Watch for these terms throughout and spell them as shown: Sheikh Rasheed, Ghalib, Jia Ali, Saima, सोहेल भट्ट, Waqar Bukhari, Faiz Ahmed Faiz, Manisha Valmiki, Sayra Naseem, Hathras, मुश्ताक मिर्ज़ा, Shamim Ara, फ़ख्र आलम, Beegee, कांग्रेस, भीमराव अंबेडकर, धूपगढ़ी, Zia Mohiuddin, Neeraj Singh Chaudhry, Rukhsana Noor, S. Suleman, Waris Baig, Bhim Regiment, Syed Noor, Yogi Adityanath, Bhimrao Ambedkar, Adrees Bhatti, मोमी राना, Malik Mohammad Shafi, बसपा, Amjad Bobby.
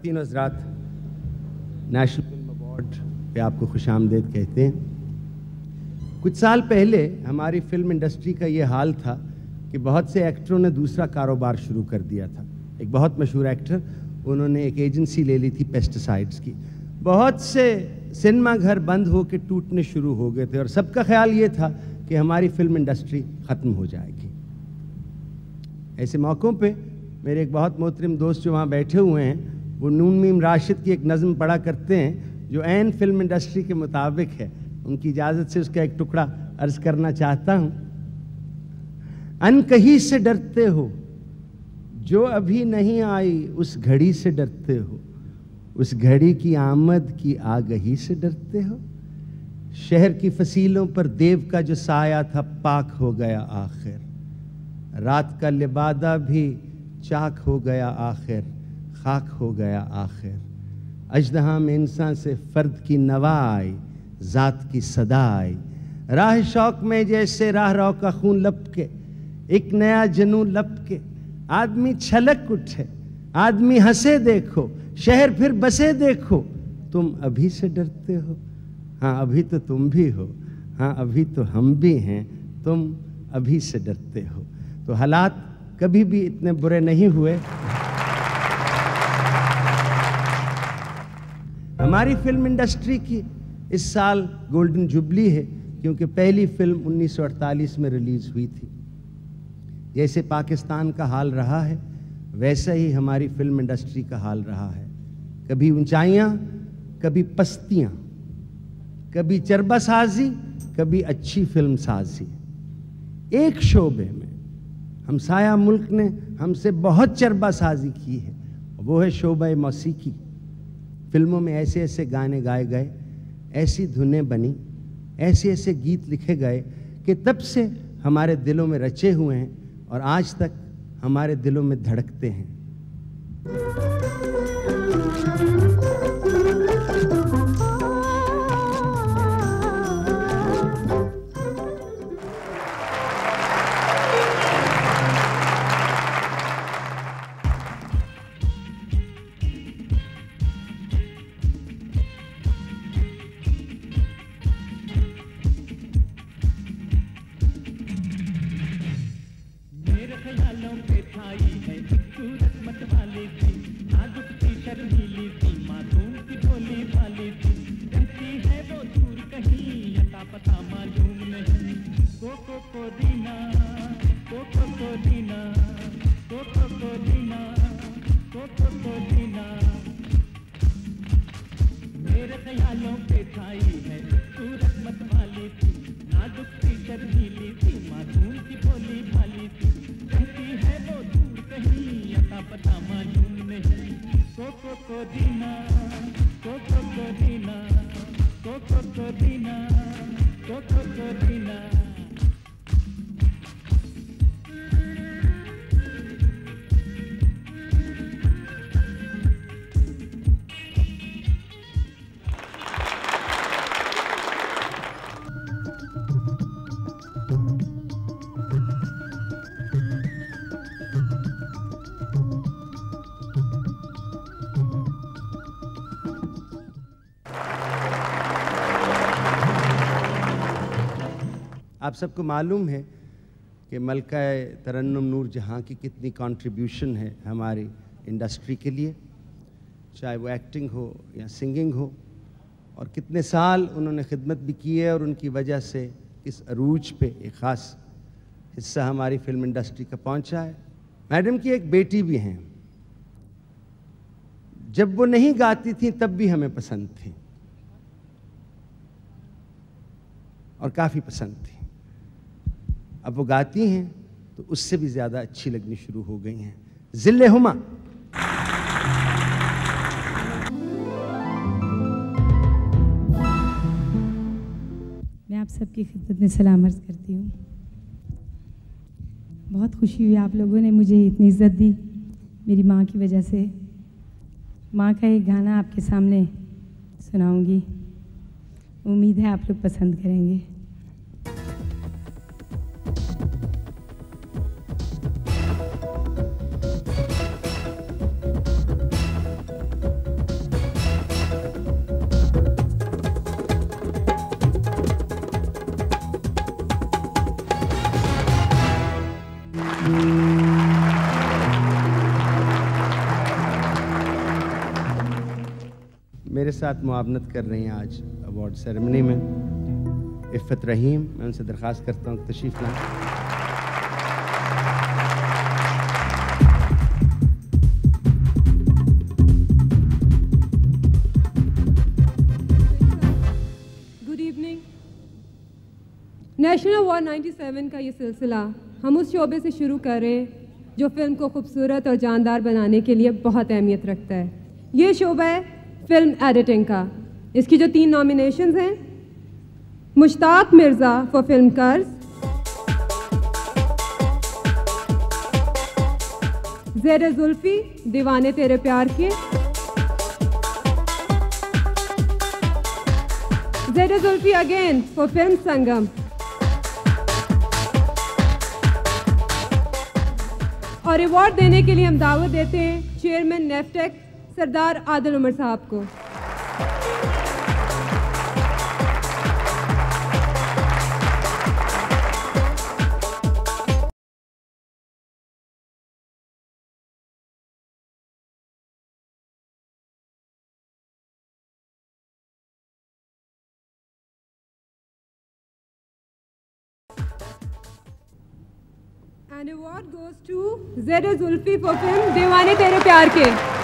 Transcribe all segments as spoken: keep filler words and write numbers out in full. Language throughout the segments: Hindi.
खातिन हज़रात, नेशनल फिल्म अवार्ड पे आपको खुशामदीद कहते हैं। कुछ साल पहले हमारी फिल्म इंडस्ट्री का ये हाल था कि बहुत से एक्टरों ने दूसरा कारोबार शुरू कर दिया था। एक बहुत मशहूर एक्टर, उन्होंने एक एजेंसी ले ली थी पेस्टिसाइड्स की। बहुत से सिनेमा घर बंद होकर टूटने शुरू हो गए थे और सबका ख्याल ये था कि हमारी फिल्म इंडस्ट्री ख़त्म हो जाएगी। ऐसे मौक़ों पे मेरे एक बहुत मोहतरम दोस्त जो वहाँ बैठे हुए हैं, वो नूर मीम राशिद की एक नज़म पढ़ा करते हैं जो ऐन फिल्म इंडस्ट्री के मुताबिक है। उनकी इजाज़त से उसका एक टुकड़ा अर्ज करना चाहता हूँ। अनकही से डरते हो, जो अभी नहीं आई उस घड़ी से डरते हो, उस घड़ी की आमद की आगही से डरते हो। शहर की फसीलों पर देव का जो साया था पाक हो गया आखिर, रात का लिबादा भी चाक हो गया आखिर, खाक हो गया आखिर। अजदहा में इंसान से फर्द की नवा आई, ज़ात की सदा आई, राह शौक में जैसे राह राव का खून लपके, एक नया जुनून लपके। आदमी छलक उठे, आदमी हंसे देखो, शहर फिर बसे देखो। तुम अभी से डरते हो, हाँ अभी तो तुम भी हो, हाँ अभी तो हम भी हैं, तुम अभी से डरते हो। तो हालात कभी भी इतने बुरे नहीं हुए। हमारी फिल्म इंडस्ट्री की इस साल गोल्डन जुबली है क्योंकि पहली फिल्म उन्नीस सौ अड़तालीस में रिलीज़ हुई थी। जैसे पाकिस्तान का हाल रहा है वैसा ही हमारी फिल्म इंडस्ट्री का हाल रहा है। कभी ऊंचाइयाँ, कभी पस्तियाँ, कभी चरबा साजी, कभी अच्छी फिल्म साजी। एक शोबे में हमसाया मुल्क ने हमसे बहुत चरबा साजी की है, वो है शोबा मौसीकी। फिल्मों में ऐसे ऐसे गाने गाए गए, ऐसी धुनें बनी, ऐसे ऐसे गीत लिखे गए कि तब से हमारे दिलों में रचे हुए हैं और आज तक हमारे दिलों में धड़कते हैं। आप सबको मालूम है कि मलका तरन्नुम नूर जहाँ की कितनी कंट्रीब्यूशन है हमारी इंडस्ट्री के लिए, चाहे वो एक्टिंग हो या सिंगिंग हो, और कितने साल उन्होंने खिदमत भी की है और उनकी वजह से इस अरूज पे एक ख़ास हिस्सा हमारी फिल्म इंडस्ट्री का पहुंचा है। मैडम की एक बेटी भी हैं, जब वो नहीं गाती थी तब भी हमें पसंद थी और काफ़ी पसंद थी। अब वो गाती हैं तो उससे भी ज़्यादा अच्छी लगनी शुरू हो गई हैं। जिल्ले हुमा मैं आप सबकी खिदमत में सलाम अर्ज़ करती हूँ। बहुत खुशी हुई आप लोगों ने मुझे इतनी इज्जत दी मेरी माँ की वजह से। माँ का एक गाना आपके सामने सुनाऊँगी, उम्मीद है आप लोग पसंद करेंगे। मेरे साथ मुआवनत कर रही हैं आज अवार्ड सेरेमनी में इफ़त रहीम, मैं उनसे दरख्वास्त करता हूँ तशरीफ़ लाएं। नेशनल अवार्ड सत्तानवे का ये सिलसिला हम उस शोबे से शुरू कर रहे हैं जो फ़िल्म को खूबसूरत और जानदार बनाने के लिए बहुत अहमियत रखता है। ये शोबा है फ़िल्म एडिटिंग का। इसकी जो तीन नॉमिनेशंस हैं, मुश्ताक मिर्ज़ा फॉर फिल्म कर्ज, ज़ेर-ए-दुल्फ़ी दीवाने तेरे प्यार के। ज़ेर-ए-दुल्फ़ी अगेन फॉर फिल्म संगम और अवार्ड देने के लिए हम दावत देते हैं चेयरमैन नेफटेक सरदार आदिल उमर साहब को। An award goes to Zere-dul-Fi for film दीवाने तेरे प्यार के।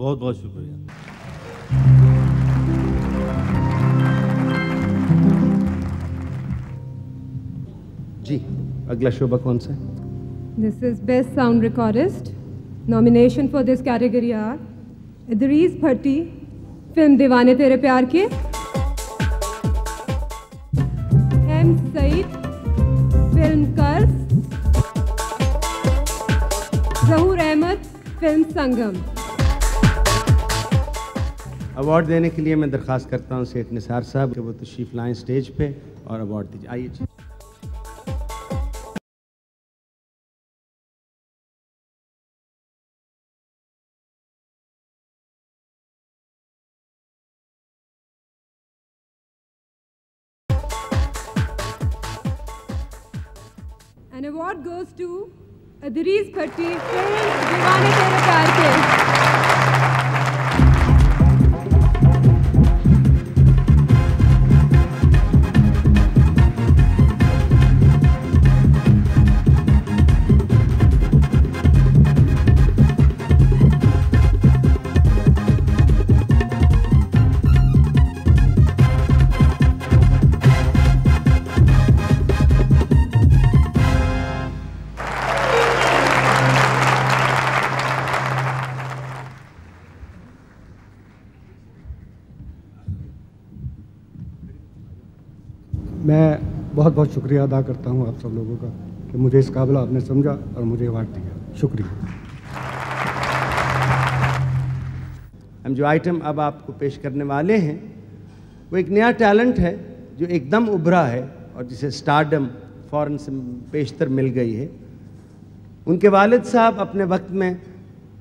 बहुत बहुत शुक्रिया जी। अगला शोबा कौन सा है? This is best sound recordist. Nomination for this category are Idrees Bhatti film Deewane Tere Pyar Ke, M Saeed film Karz, Zahoor Ahmad film Sangam. Award देने के लिए मैं दरख्वास्त करता हूँ सेठ निसार साहब के, वो तशरीफ लाएं स्टेज पे और अवार्ड दीजिए। आइए an award goes to Idrees Bhatti film Deewane Tere Pyar के। बहुत बहुत शुक्रिया अदा करता हूं आप सब लोगों का कि मुझे इस काबिल आपने समझा और मुझे अवार्ड दिया। शुक्रिया। हम जो आइटम अब आपको पेश करने वाले हैं वो एक नया टैलेंट है जो एकदम उभरा है और जिसे स्टारडम फॉरेन से पेशतर मिल गई है। उनके वालिद साहब अपने वक्त में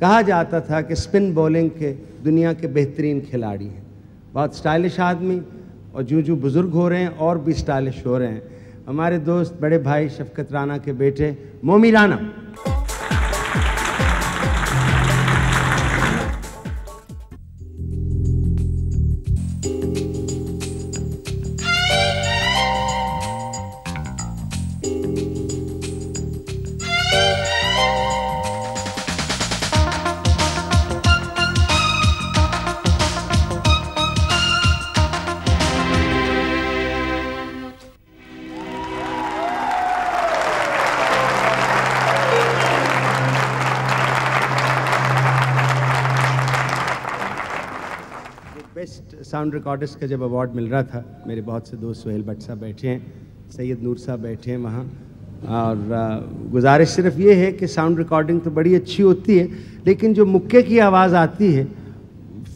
कहा जाता था कि स्पिन बॉलिंग के दुनिया के बेहतरीन खिलाड़ी हैं। बहुत स्टाइलिश आदमी और जो जो बुज़ुर्ग हो रहे हैं और भी स्टाइलिश हो रहे हैं। हमारे दोस्त बड़े भाई शफकत राना के बेटे मोमी राना, साउंड रिकॉर्डिस्ट का जब अवार्ड मिल रहा था मेरे बहुत से दोस्त सोहेल भट्ट साहब बैठे हैं, सैयद नूर साहब बैठे हैं वहाँ, और गुजारिश सिर्फ ये है कि साउंड रिकॉर्डिंग तो बड़ी अच्छी होती है, लेकिन जो मुक्के की आवाज़ आती है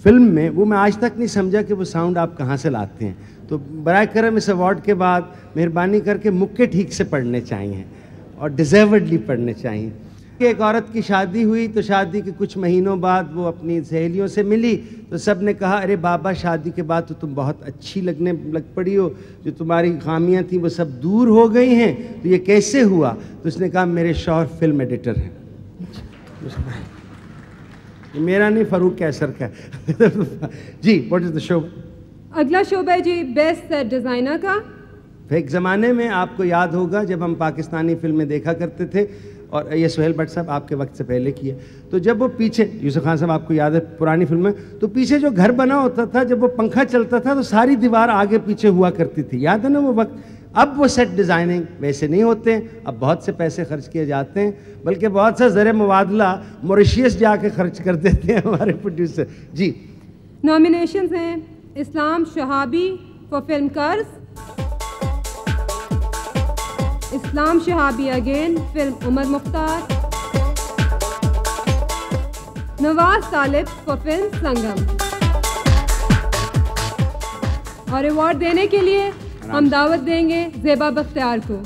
फिल्म में, वो मैं आज तक नहीं समझा कि वो साउंड आप कहाँ से लाते हैं। तो बराए करम इस अवार्ड के बाद मेहरबानी करके मुक्के ठीक से पढ़ने चाहिए और डिजर्वडली पढ़ने चाहिए। कि एक औरत की शादी हुई, तो शादी के कुछ महीनों बाद वो अपनी सहेलियों से मिली, तो सब ने कहा अरे बाबा शादी के बाद तो तुम बहुत अच्छी लगने लग पड़ी हो, जो तुम्हारी खामियां थीं वो सब दूर हो गई हैं, तो ये कैसे हुआ? तो उसने कहा मेरे शौहर फिल्म एडिटर हैं। ये मेरा नहीं, फ़ारूक कैसर का। जी, व्हाट इज़ द शो? अगला शो है जी बेस्ट डिज़ाइनर का। एक ज़माने में आपको याद होगा जब हम पाकिस्तानी फिल्में देखा करते थे, और ये सोहेल भट्ट साहब आपके वक्त से पहले किए, तो जब वो पीछे, यूसुफ खान साहब आपको याद है पुरानी फिल्में, तो पीछे जो घर बना होता था जब वो पंखा चलता था तो सारी दीवार आगे पीछे हुआ करती थी, याद है ना वो वक्त। अब वो सेट डिज़ाइनिंग वैसे नहीं होते, अब बहुत से पैसे खर्च किए जाते हैं, बल्कि बहुत सा ज़र मुबादला मॉरिशस जाके खर्च कर देते हैं हमारे प्रोड्यूसर। जी, नॉमिनेशंस हैं इस्लाम Shahabi for film Karz, Islam Shahabi again film Umar Mukhtar, Nawaz Talib for film Sangam, और अवार्ड देने के लिए हम दावत देंगे जेबा बख्तियार को।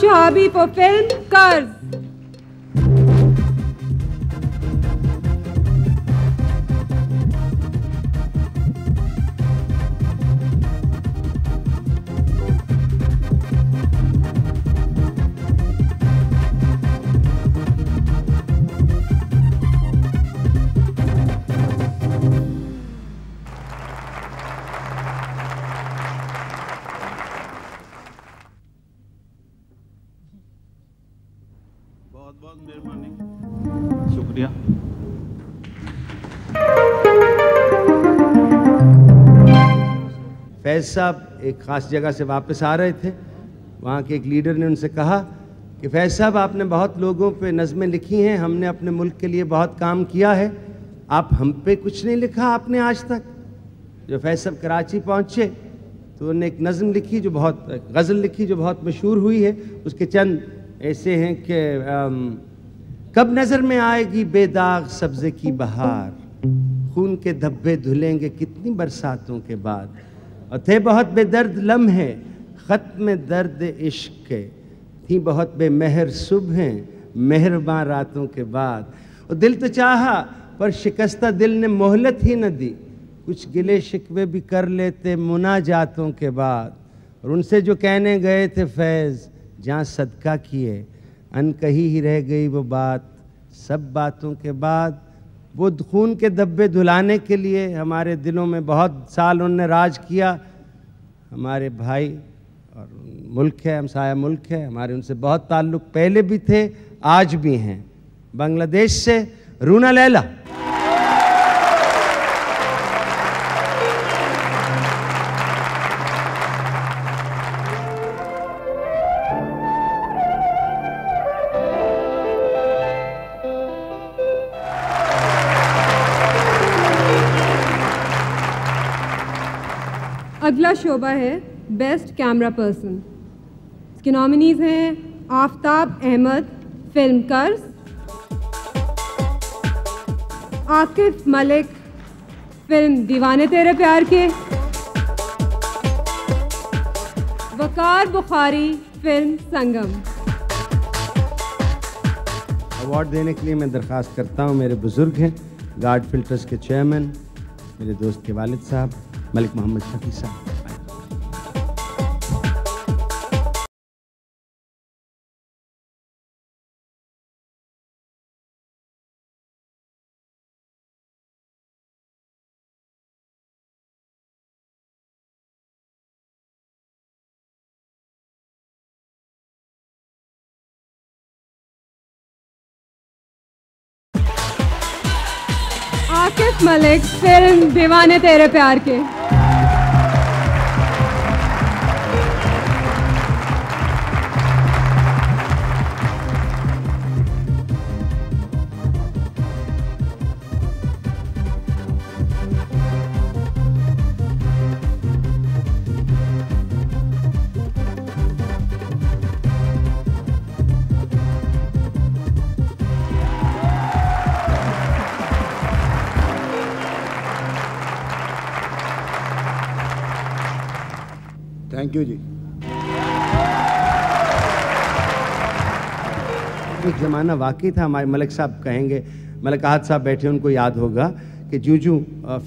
शहाबी फॉर फिल्म कर्ज। फैज़ साहब एक ख़ास जगह से वापस आ रहे थे, वहाँ के एक लीडर ने उनसे कहा कि फैज़ साहब आपने बहुत लोगों पे नज़में लिखी हैं, हमने अपने मुल्क के लिए बहुत काम किया है, आप हम पे कुछ नहीं लिखा आपने आज तक। जो फैज़ साहब कराची पहुँचे तो उन्होंने एक नज़म लिखी जो बहुत, गज़ल लिखी जो बहुत मशहूर हुई है, उसके चंद ऐसे हैं कि कब नज़र में आएगी बेदाग सब्ज़े की बहार, खून के धब्बे धुलेंगे कितनी बरसातों के बाद, और थे बहुत बेदर्द लम्हे ख़त्म दर्द इश्क के, थी बहुत बेमहर सुबहें मेहरबां रातों के बाद, और दिल तो चाहा पर शिकस्ता दिल ने मोहलत ही न दी, कुछ गिले शिकवे भी कर लेते मुनाजातों के बाद, और उनसे जो कहने गए थे फैज़ जहाँ सदका किए, अनकही ही रह गई वो बात सब बातों के बाद। वो खून के धब्बे धुलाने के लिए हमारे दिलों में बहुत साल उन्होंने राज किया, हमारे भाई और मुल्क है, हमसाया मुल्क है, हमारे उनसे बहुत ताल्लुक़ पहले भी थे आज भी हैं। बांग्लादेश से रूना लैला। अगला शोबा है बेस्ट कैमरा पर्सन। इसके नॉमिनीज़ हैं आफ्ताब अहमद फिल्म कर्ज, Akif Malik film Deewane Tere Pyar Ke, Waqar Bukhari film Sangam. Award देने के लिए मैं दरख्वास्त करता हूँ, मेरे बुज़ुर्ग हैं गार्ड फिल्टर्स के चेयरमैन, मेरे दोस्त के वालिद साहब मलिक मोहम्मद शफी साहब। Akif Malik film Deewane Tere Pyar Ke. Thank you जी। एक ज़माना वाकई था, हमारे मलिक साहब कहेंगे, मलिक आहद साहब बैठे, उनको याद होगा कि जूँ जूँ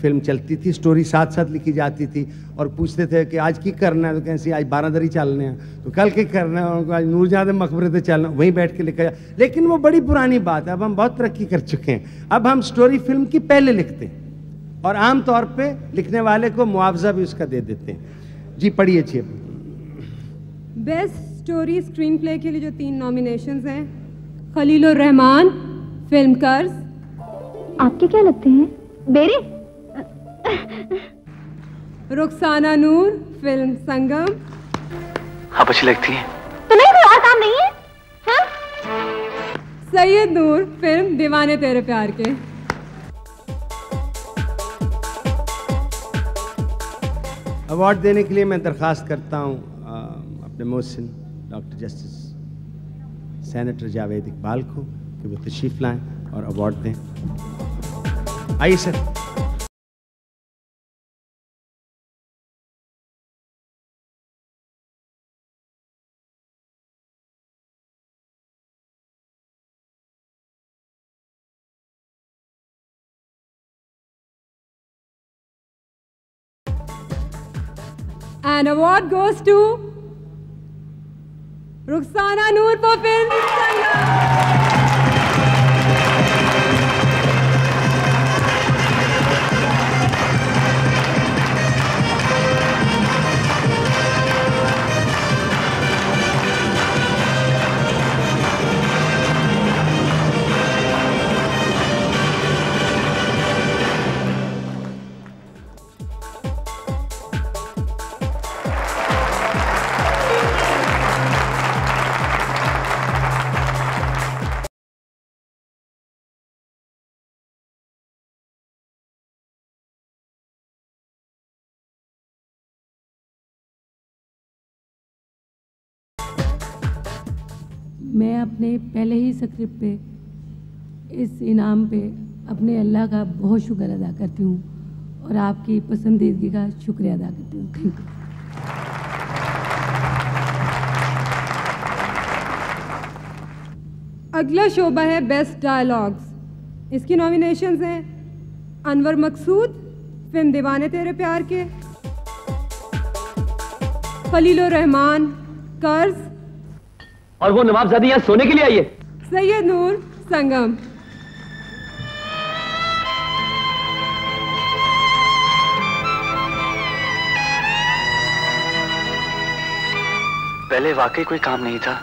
फिल्म चलती थी स्टोरी साथ साथ लिखी जाती थी और पूछते थे कि आज की करना है, तो कैसे आज बारादरी चलने हैं, तो कल के करना है, उनको आज नूर जहाँ मकबरे से चलना, वहीं बैठ के लिखा जाए। लेकिन वो बड़ी पुरानी बात है, अब हम बहुत तरक्की कर चुके हैं। अब हम स्टोरी फिल्म की पहले लिखते हैं और आम तौर पर लिखने वाले को मुआवजा भी उसका दे देते हैं। जी पढ़िए अच्छी। बेस्ट स्टोरी स्क्रीन प्ले के लिए जो तीन नॉमिनेशंस हैं, खलील-उर-रहमान, फिल्म कर्ज। आपके क्या लगते हैं बेरे? रुखसाना नूर, फिल्म संगम। आप अच्छी लगती हैं। तुम्हें कोई और काम नहीं है? हाँ? सैयद नूर, फिल्म दीवाने तेरे प्यार के। अवार्ड देने के लिए मैं दरख्वास्त करता हूँ अपने मोहसिन doctor justice senator Javed Iqbal को कि वो तशरीफ लाएँ और अवार्ड दें। आइए sir. And award goes to Rukhsana Noor for film मैं अपने पहले ही सक्रिप पे इस इनाम पे अपने अल्लाह का बहुत शुक्र अदा करती हूँ और आपकी पसंदीदगी का शुक्रिया अदा करती हूँ। Thank you. अगला शोबा है बेस्ट डायलॉग्स। इसकी नॉमिनेशंस हैं अनवर मकसूद, फिल्म दीवाने तेरे प्यार के। खलील-उर-रहमान, कर्ज। और वो नवाबजादी यहाँ सोने के लिए आई है। सैयद नूर, संगम। पहले वाकई कोई काम नहीं था,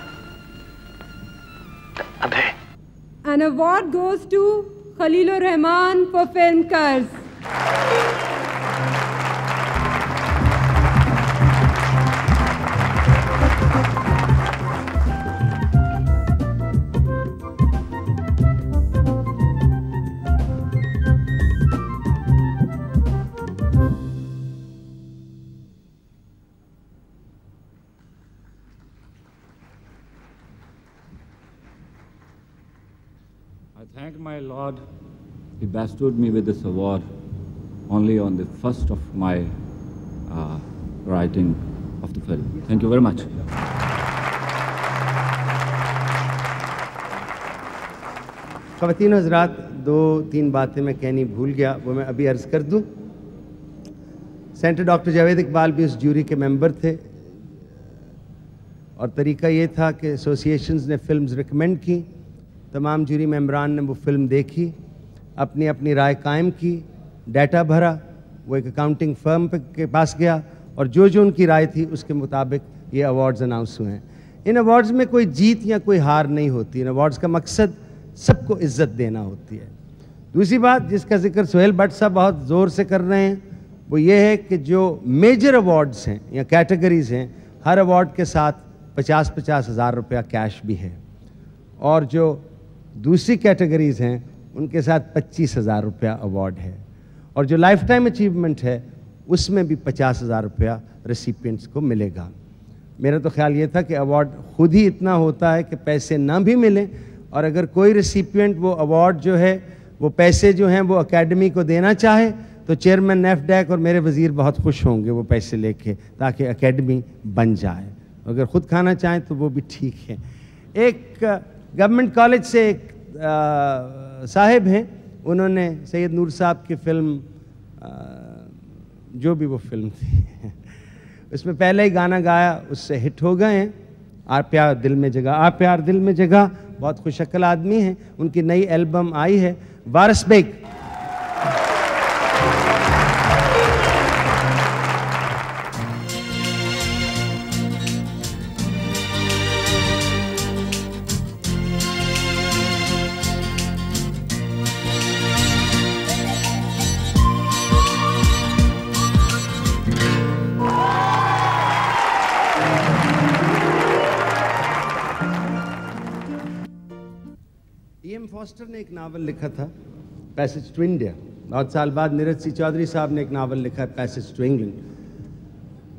अब है। An award goes to Khalil-ur-Rehman for film कर्ज। My Lord, He bestowed me with this award only on the first of my uh, writing of the film. Thank you very much. ख़वातीन हज़रात, दो तीन बातें मैं कहनी भूल गया, वो मैं अभी अर्ज़ कर दूँ। सेनेटर डॉक्टर जावेद इकबाल भी उस जूरी के मेंबर थे और तरीका ये था कि एसोसिएशंस ने फिल्म्स रिकमेंड की, तमाम जूरी मेम्बरान ने वो फिल्म देखी, अपनी अपनी राय कायम की, डाटा भरा, वो एक अकाउंटिंग फर्म के पास गया और जो जो उनकी राय थी उसके मुताबिक ये अवार्ड्स अनाउंस हुए हैं। इन अवार्ड्स में कोई जीत या कोई हार नहीं होती, इन अवार्ड्स का मकसद सबको इज्जत देना होती है। दूसरी बात जिसका जिक्र सोहेल भट्ट साहब बहुत ज़ोर से कर रहे हैं वो ये है कि जो मेजर अवार्ड्स हैं या कैटेगरीज़ हैं हर अवार्ड के साथ पचास पचास हज़ार रुपया कैश भी है और जो दूसरी कैटेगरीज़ हैं उनके साथ पच्चीस हज़ार रुपया अवार्ड है और जो लाइफ टाइम अचीवमेंट है उसमें भी पचास हज़ार रुपया रेसिपिएंट्स को मिलेगा। मेरा तो ख्याल ये था कि अवार्ड खुद ही इतना होता है कि पैसे ना भी मिलें और अगर कोई रेसिपिएंट वो अवार्ड जो है वो पैसे जो हैं वो अकेडमी को देना चाहे तो चेयरमैन नेफडैक और मेरे वज़ीर बहुत खुश होंगे वो पैसे लेके ताकि अकेडमी बन जाए। अगर ख़ुद खाना चाहें तो वो भी ठीक है। एक गवर्नमेंट कॉलेज से एक साहिब हैं उन्होंने सैयद नूर साहब की फ़िल्म जो भी वो फिल्म थी उसमें पहला ही गाना गाया उससे हिट हो गए हैं। आ प्यार दिल में जगह आ प्यार दिल में जगह बहुत खुशअक्ल आदमी हैं उनकी नई एल्बम आई है वारिस बेग। ने एक नावल लिखा था पैसेज टू इंडिया। बहुत साल बाद नीरज सिंह चौधरी साहब ने एक नावल लिखा है passage to England.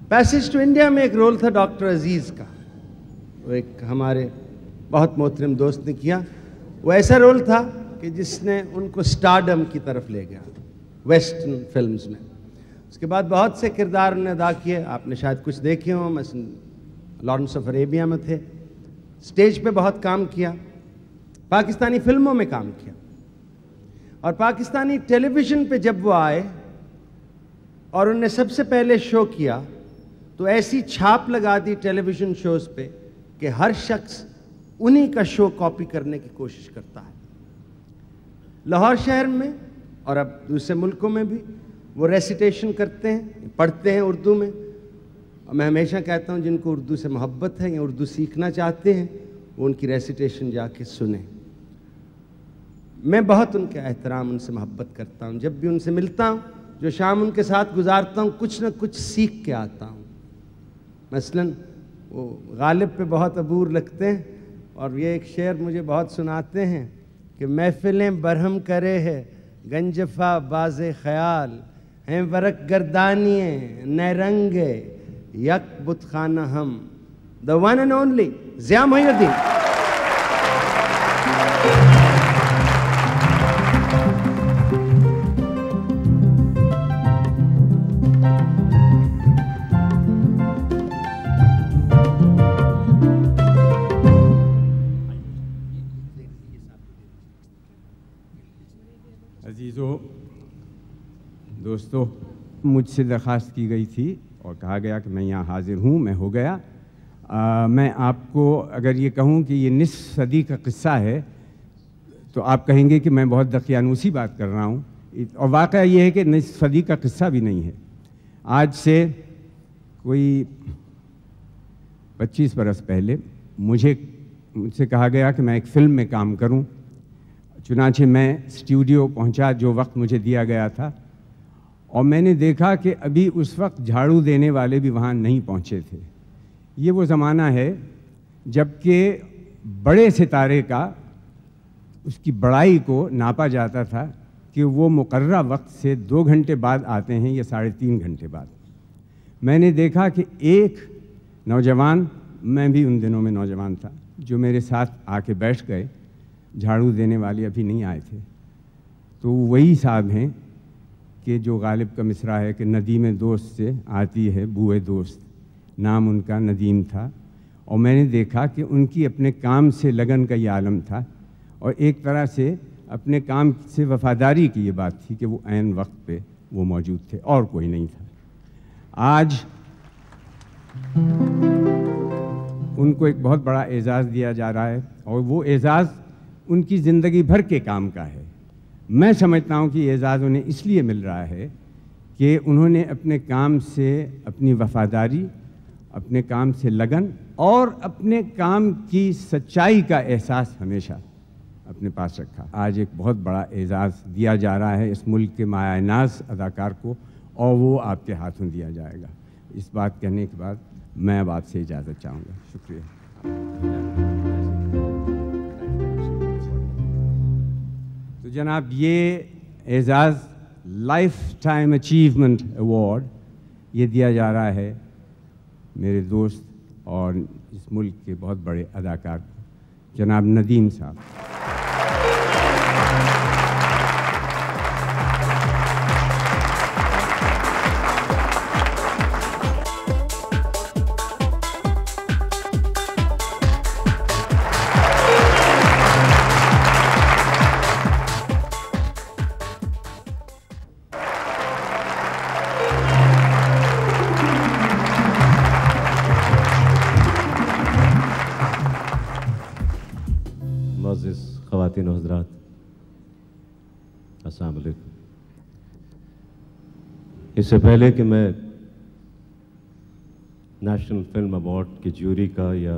Passage to India में एक रोल था डॉक्टर अजीज़ का, वो एक हमारे बहुत मोहतरम दोस्त ने किया। वो ऐसा रोल था कि जिसने उनको स्टारडम की तरफ ले गया वेस्टर्न फिल्म्स में। उसके बाद बहुत से किरदार उन्होंने अदा किए, आपने शायद कुछ देखे हों, मसलन लॉरेंस ऑफ अरेबिया में थे। स्टेज पर बहुत काम किया, पाकिस्तानी फिल्मों में काम किया और पाकिस्तानी टेलीविज़न पे जब वो आए और उनने सबसे पहले शो किया तो ऐसी छाप लगा दी टेलीविज़न शोज़ पे कि हर शख्स उन्हीं का शो कॉपी करने की कोशिश करता है। लाहौर शहर में और अब दूसरे मुल्कों में भी वो रेसिटेशन करते हैं, पढ़ते हैं उर्दू में। और मैं हमेशा कहता हूँ जिनको उर्दू से मोहब्बत है या उर्दू सीखना चाहते हैं वो उनकी रेसिटेशन जाके सुने। मैं बहुत उनका एहतराम, उनसे मोहब्बत करता हूँ। जब भी उनसे मिलता हूँ, जो शाम उनके साथ गुजारता हूँ, कुछ ना कुछ सीख के आता हूँ। मसलन वो गालिब पे बहुत अबूर लगते हैं और ये एक शेर मुझे बहुत सुनाते हैं कि महफिलें बरहम करे है गंजफा बाज ख़याल हैं वरक गर्दानिए नरंगे यक बुतखाना हम। The one and only Zia Mohiuddin. अजीजों, दोस्तों, मुझसे दरख्वास्त की गई थी और कहा गया कि मैं यहाँ हाजिर हूँ, मैं हो गया। आ, मैं आपको अगर ये कहूँ कि ये निस्फ सदी का किस्सा है तो आप कहेंगे कि मैं बहुत दकियानूसी बात कर रहा हूँ और वाक़या ये है कि निस्फ सदी का किस्सा भी नहीं है। आज से कोई पच्चीस बरस पहले मुझे मुझसे कहा गया कि मैं एक फ़िल्म में काम करूँ। चुनांचे मैं स्टूडियो पहुँचा जो वक्त मुझे दिया गया था और मैंने देखा कि अभी उस वक्त झाड़ू देने वाले भी वहाँ नहीं पहुँचे थे। ये वो ज़माना है जबकि बड़े सितारे का उसकी बड़ाई को नापा जाता था कि वो मुकर्रा वक्त से दो घंटे बाद आते हैं या साढ़े तीन घंटे बाद। मैंने देखा कि एक नौजवान, मैं भी उन दिनों में नौजवान था, जो मेरे साथ आके बैठ गए, झाड़ू देने वाले अभी नहीं आए थे। तो वही साहब हैं कि जो गालिब का मिसरा है कि नदीम दोस्त से आती है बुए दोस्त, नाम उनका नदीम था। और मैंने देखा कि उनकी अपने काम से लगन का ये आलम था और एक तरह से अपने काम से वफादारी की ये बात थी कि वो ऐन वक्त पे वो मौजूद थे और कोई नहीं था। आज उनको एक बहुत बड़ा एज़ाज़ दिया जा रहा है और वो एज़ाज़ उनकी ज़िंदगी भर के काम का है। मैं समझता हूँ कि एज़ाज़ उन्हें इसलिए मिल रहा है कि उन्होंने अपने काम से अपनी वफादारी, अपने काम से लगन और अपने काम की सच्चाई का एहसास हमेशा अपने पास रखा। आज एक बहुत बड़ा एजाज़ दिया जा रहा है इस मुल्क के मायानाज अदाकार को, और वो आपके हाथों दिया जाएगा। इस बात कहने के बाद मैं अब आपसे इजाज़त चाहूँगा। शुक्रिया। तो जनाब, ये एजाज़ लाइफ टाइम अचीवमेंट अवार्ड ये दिया जा रहा है मेरे दोस्त और इस मुल्क के बहुत बड़े अदाकार जनाब नदीम साहब। इससे पहले कि मैं नेशनल फिल्म अवार्ड की ज्यूरी का या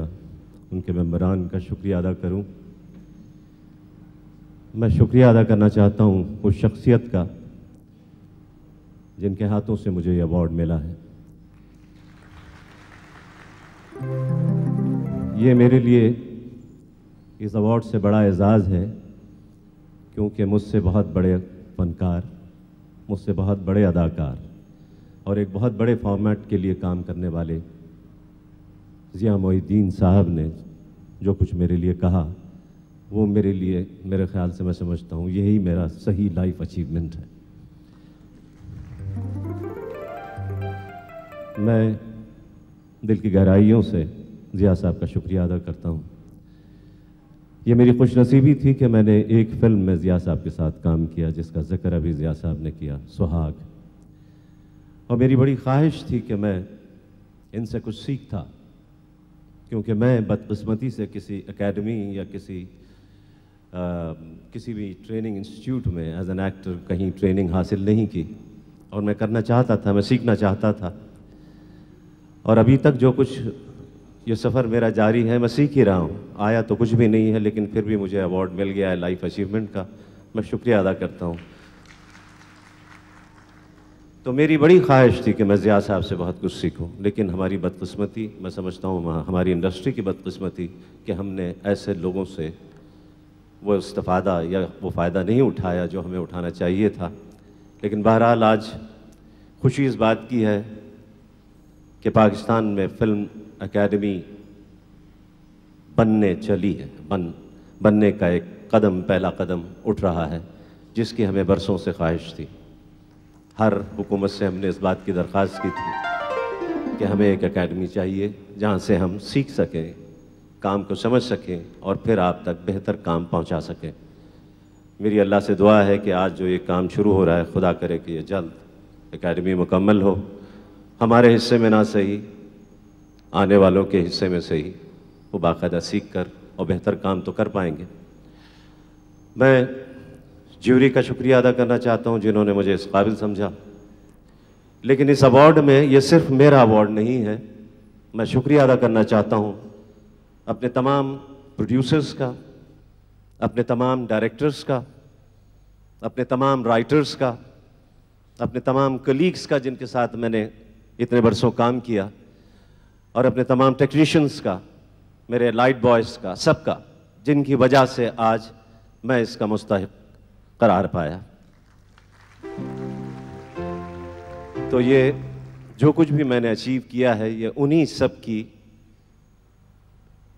उनके मेंबरान का शुक्रिया अदा करूं, मैं शुक्रिया अदा करना चाहता हूं उस शख्सियत का जिनके हाथों से मुझे ये अवार्ड मिला है। ये मेरे लिए इस अवार्ड से बड़ा एजाज़ है क्योंकि मुझसे बहुत बड़े फनकार, मुझसे बहुत बड़े अदाकार और एक बहुत बड़े फॉर्मेट के लिए काम करने वाले ज़िया मोहिउद्दीन साहब ने जो कुछ मेरे लिए कहा वो मेरे लिए, मेरे ख्याल से मैं समझता हूँ यही मेरा सही लाइफ अचीवमेंट है। मैं दिल की गहराइयों से ज़िया साहब का शुक्रिया अदा करता हूँ। ये मेरी खुशनसीबी थी कि मैंने एक फ़िल्म में ज़िया साहब के साथ काम किया जिसका जिक्र अभी ज़िया साहब ने किया, सुहाग, और मेरी बड़ी ख्वाहिश थी कि मैं इनसे कुछ सीखता क्योंकि मैं बदकिस्मती से किसी एकेडमी या किसी आ, किसी भी ट्रेनिंग इंस्टीट्यूट में एज एन एक्टर कहीं ट्रेनिंग हासिल नहीं की और मैं करना चाहता था, मैं सीखना चाहता था और अभी तक जो कुछ ये सफ़र मेरा जारी है मैं सीख ही रहा हूँ। आया तो कुछ भी नहीं है लेकिन फिर भी मुझे अवार्ड मिल गया है लाइफ अचीवमेंट का, मैं शुक्रिया अदा करता हूँ। तो मेरी बड़ी ख्वाहिश थी कि मैं ज़िया साहब से बहुत कुछ सीखूँ लेकिन हमारी बदकिस्मती, मैं समझता हूँ हमारी इंडस्ट्री की बदकिस्मती कि हमने ऐसे लोगों से वो इस्तिफादा या वो फ़ायदा नहीं उठाया जो हमें उठाना चाहिए था। लेकिन बहरहाल आज खुशी इस बात की है कि पाकिस्तान में फ़िल्म एकेडमी बनने चली है, बन बनने का एक कदम, पहला कदम उठ रहा है जिसकी हमें बरसों से ख्वाहिश थी। हर हुकूमत से हमने इस बात की दरख्वास्त की थी कि हमें एक एकेडमी चाहिए जहाँ से हम सीख सकें, काम को समझ सकें और फिर आप तक बेहतर काम पहुँचा सकें। मेरी अल्लाह से दुआ है कि आज जो ये काम शुरू हो रहा है खुदा करे कि ये जल्द एकेडमी मुकम्मल हो, हमारे हिस्से में ना सही, आने वालों के हिस्से में से ही वो बाकायदा सीख कर और बेहतर काम तो कर पाएंगे। मैं ज्यूरी का शुक्रिया अदा करना चाहता हूँ जिन्होंने मुझे इस काबिल समझा। लेकिन इस अवार्ड में ये सिर्फ मेरा अवार्ड नहीं है, मैं शुक्रिया अदा करना चाहता हूँ अपने तमाम प्रोड्यूसर्स का, अपने तमाम डायरेक्टर्स का, अपने तमाम राइटर्स का, अपने तमाम कलीग्स का जिनके साथ मैंने इतने बरसों काम किया और अपने तमाम टेक्नीशियंस का, मेरे लाइट बॉयज़ का, सबका, जिनकी वजह से आज मैं इसका मुस्तहिक करार पाया। तो ये जो कुछ भी मैंने अचीव किया है ये उन्हीं सब की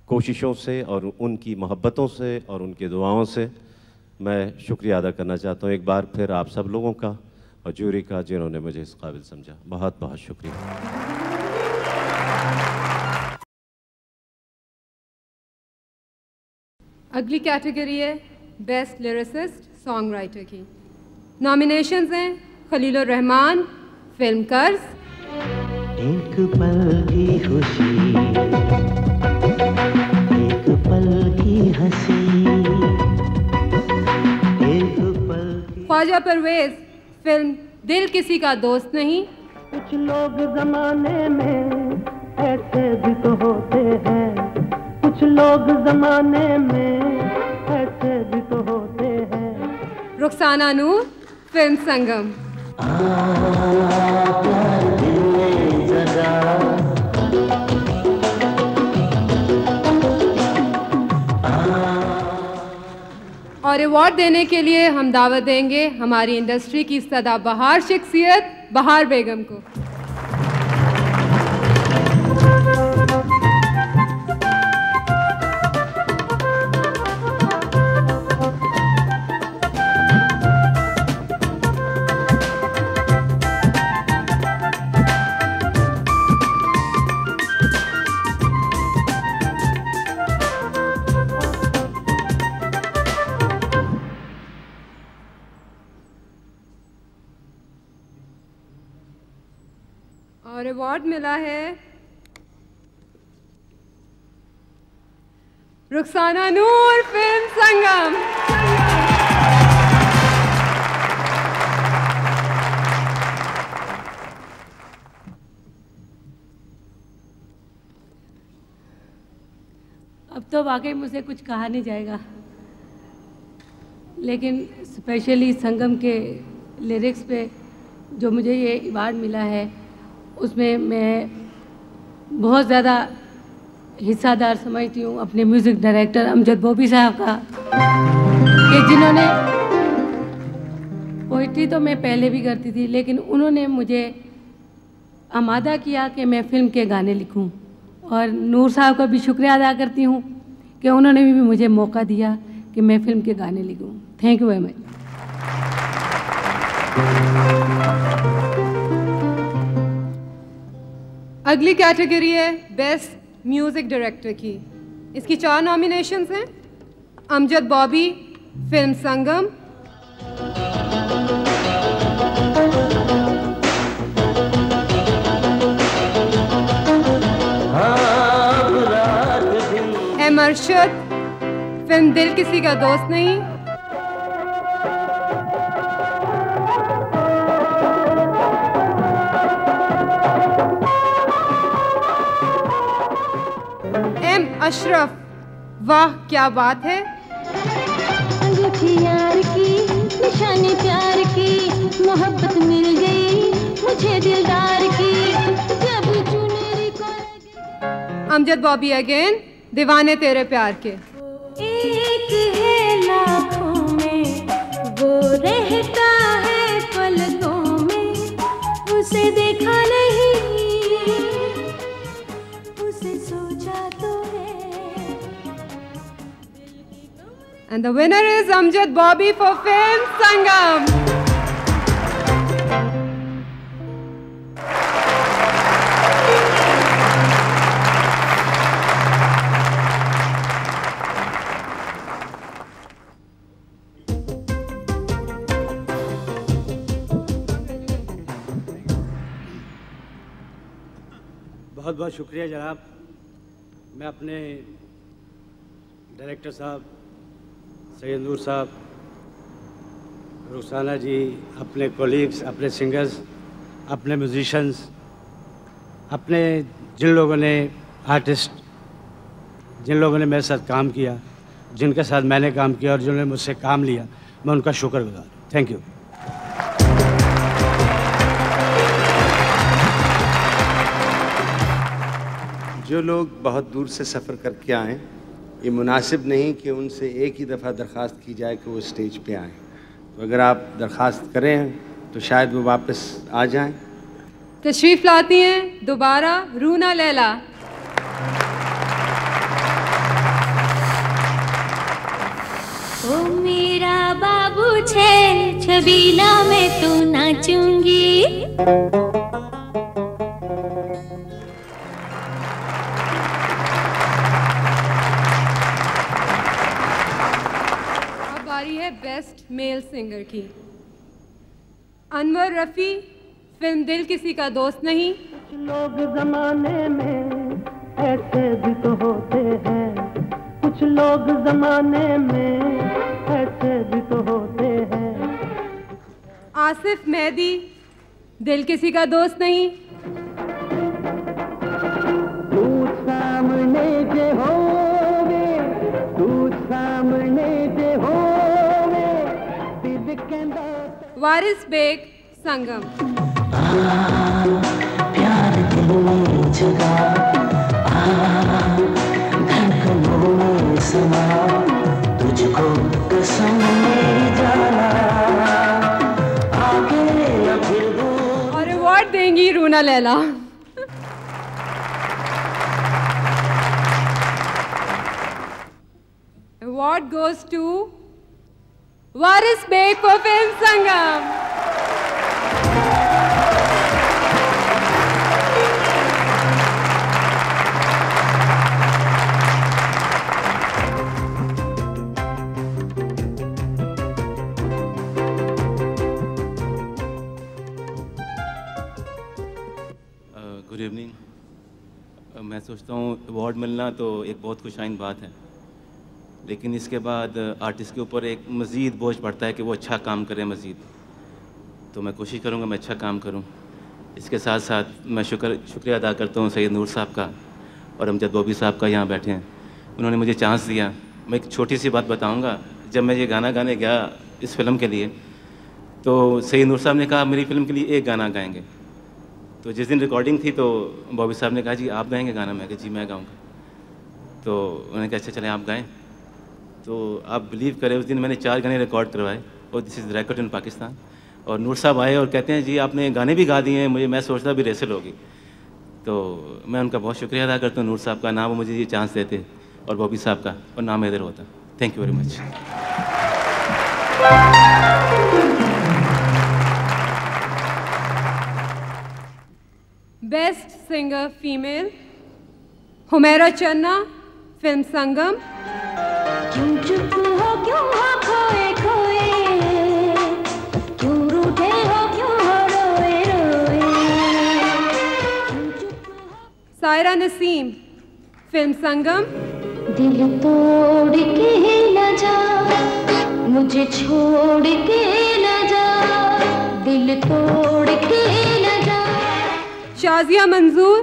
कोशिशों से और उनकी मोहब्बतों से और उनकी दुआओं से मैं शुक्रिया अदा करना चाहता हूँ एक बार फिर आप सब लोगों का और जूरी का जिन्होंने मुझे इस काबिल समझा। बहुत बहुत शुक्रिया। अगली कैटेगरी है बेस्ट लिरिसिस्ट सॉन्ग राइटर की। नॉमिनेशंस हैं खलील-उर-रहमान फिल्म कर्ज, एक पल की खुशी एक पल की हंसी, एक पल की ख्वाजा परवेज फिल्म दिल किसी का दोस्त नहीं। कुछ लोग जमाने में ऐसे भी तो होते हैं, कुछ लोग जमाने में ऐसे भी रुखसाना नूर, फिल्म संगम। और अवार्ड देने के लिए हम दावत देंगे हमारी इंडस्ट्री की सदाबहार शख्सियत बहार बेगम को। अवार्ड मिला है रुखसाना नूर, फिल्म संगम। अब तो वाकई मुझसे कुछ कहा नहीं जाएगा, लेकिन स्पेशली संगम के लिरिक्स पे जो मुझे ये अवार्ड मिला है उसमें मैं बहुत ज़्यादा हिस्सादार समझती हूँ अपने म्यूज़िक डायरेक्टर अमजद बॉबी साहब का, कि जिन्होंने पोइट्री तो मैं पहले भी करती थी, लेकिन उन्होंने मुझे आमादा किया कि मैं फ़िल्म के गाने लिखूं। और नूर साहब का भी शुक्रिया अदा करती हूँ कि उन्होंने भी मुझे मौका दिया कि मैं फ़िल्म के गाने लिखूँ। Thank you very much. अगली कैटेगरी है बेस्ट म्यूज़िक डायरेक्टर की। इसकी चार नॉमिनेशंस हैं। Amjad Bobby, film Sangam. M Arshad, film Dil Kisi का दोस्त नहीं। अशरफ, वाह क्या बात है। यार की निशानी प्यार की, मोहब्बत मिल गई मुझे दिलदार की, जब चुनरी को। अमजद बॉबी अगेन, दीवाने तेरे प्यार के। एक है लाखों में वो रहता है पलकों में, उसे देखा नहीं उसे सोचा तो। And the winner is Amjad Bobby for film Sangam. बहुत-बहुत शुक्रिया जनाब। मैं अपने डायरेक्टर साहब सैयद नूर साहब, रुखसाना जी, अपने कोलीग्स, अपने सिंगर्स, अपने म्यूजिशंस, अपने जिन लोगों ने आर्टिस्ट, जिन लोगों ने मेरे साथ काम किया, जिनके साथ मैंने काम किया और जिन्होंने मुझसे काम लिया, मैं उनका शुक्रगुजार। Thank you. जो लोग बहुत दूर से सफ़र करके आएँ, ये मुनासिब नहीं कि उनसे एक ही दफ़ा दरख्वास्त की जाए कि वो स्टेज पे आएँ। तो अगर आप दरख्वास्त करें तो शायद वो वापस आ जाएं। तशरीफ़ लाती हैं दोबारा रूना लैला। ओ मेरा बाबू छे छबीला में तू नाचूंगी। बेस्ट मेल सिंगर की। अनवर रफ़ी, फिल्म दिल किसी का दोस्त नहीं। कुछ लोग जमाने में ऐसे भी तो होते हैं, कुछ लोग जमाने में ऐसे भी तो होते हैं। आसिफ मेहदी, दिल किसी का दोस्त नहीं। तू सामने के होवे, तू सामने के हो। वारिस बेग संगम। तुझको कसम में जाना आगे न फिर दूर। और अवार्ड देंगी Runa Laila. Award goes to Waris Beg for Film Sangam. Good evening. मैं सोचता हूँ अवार्ड मिलना तो एक बहुत खुशाइन बात है, लेकिन इसके बाद आर्टिस्ट के ऊपर एक मज़ीद बोझ पड़ता है कि वो अच्छा काम करे मज़ीद। तो मैं कोशिश करूँगा मैं अच्छा काम करूँ। इसके साथ साथ मैं शुक्र शुक्रिया अदा करता हूँ सैयद नूर साहब का और अमजद बॉबी साहब का, यहाँ बैठे हैं, उन्होंने मुझे चांस दिया। मैं एक छोटी सी बात बताऊँगा, जब मैं ये गाना गाने गया इस फिल्म के लिए तो सैयद नूर साहब ने कहा मेरी फ़िल्म के लिए एक गाना गाएँगे। तो जिस दिन रिकॉर्डिंग थी तो बॉबी साहब ने कहा जी आप गाएँगे गाना? मैं कहा जी मैं गाऊँगा। तो उन्होंने कहा अच्छा चले आप गाएँ। तो आप बिलीव करें उस दिन मैंने चार गाने रिकॉर्ड करवाए और this is record in Pakistan. और नूर साहब आए और कहते हैं जी आपने गाने भी गा दिए हैं, मुझे मैं सोचता भी रेसल होगी। तो मैं उनका बहुत शुक्रिया अदा करता हूँ, नूर साहब का, ना वो मुझे ये चांस देते और बॉबी साहब का, और ना मैं इधर होता। Thank you very much. Best singer female Humaira Channa, film संगम। क्यों चुप हो क्यों हो खोए खोए, क्यों रूठे हो क्यों हो रोए रोए। सायरा नसीम, फिल्म संगम। दिल तोड़ के न जा मुझे छोड़ के न जा, दिल तोड़ के न जा। शाजिया मंजूर,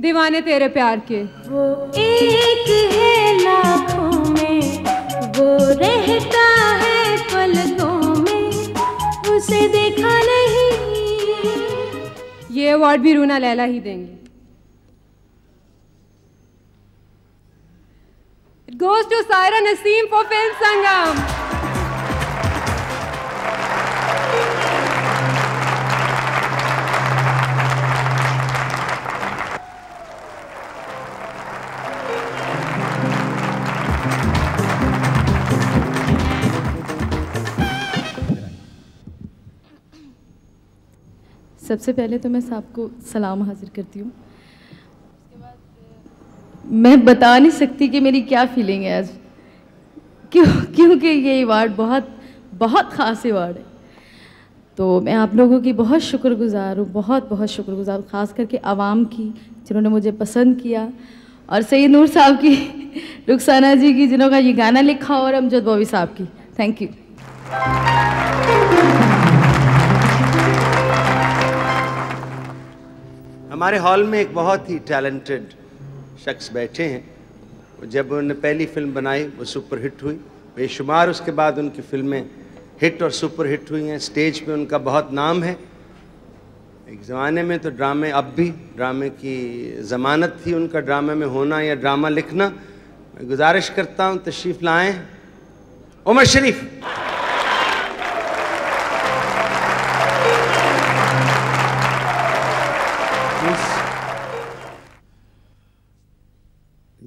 दीवाने तेरे प्यार के। वो एक है लाखों में, वो रहता है पलकों में, उसे देखा नहीं। ये अवार्ड भी रूना लैला ही देंगी। It goes to Saira Naseem for film Sangam. सबसे पहले तो मैं साहब को सलाम हाजिर करती हूँ। उसके बाद मैं बता नहीं सकती कि मेरी क्या फीलिंग है आज, क्यों क्योंकि ये अवार्ड बहुत बहुत ख़ास अवार्ड है। तो मैं आप लोगों की बहुत शुक्रगुज़ार हूँ, बहुत बहुत शुक्रगुज़ार हूँ, ख़ास करके आवाम की जिन्होंने मुझे पसंद किया, और सैयद नूर साहब की, रुखसाना जी की जिन्होंने ये गाना लिखा, और अमजद बॉबी साहब की। Thank you. हमारे हॉल में एक बहुत ही टैलेंटेड शख्स बैठे हैं। जब उन्होंने पहली फिल्म बनाई वो सुपर हिट हुई, बेशुमार उसके बाद उनकी फिल्में हिट और सुपर हिट हुई हैं। स्टेज पे उनका बहुत नाम है। एक ज़माने में तो ड्रामे, अब भी ड्रामे की ज़मानत थी, उनका ड्रामे में होना या ड्रामा लिखना। मैं गुजारिश करता हूँ तशरीफ़ लाएँ उमर शरीफ।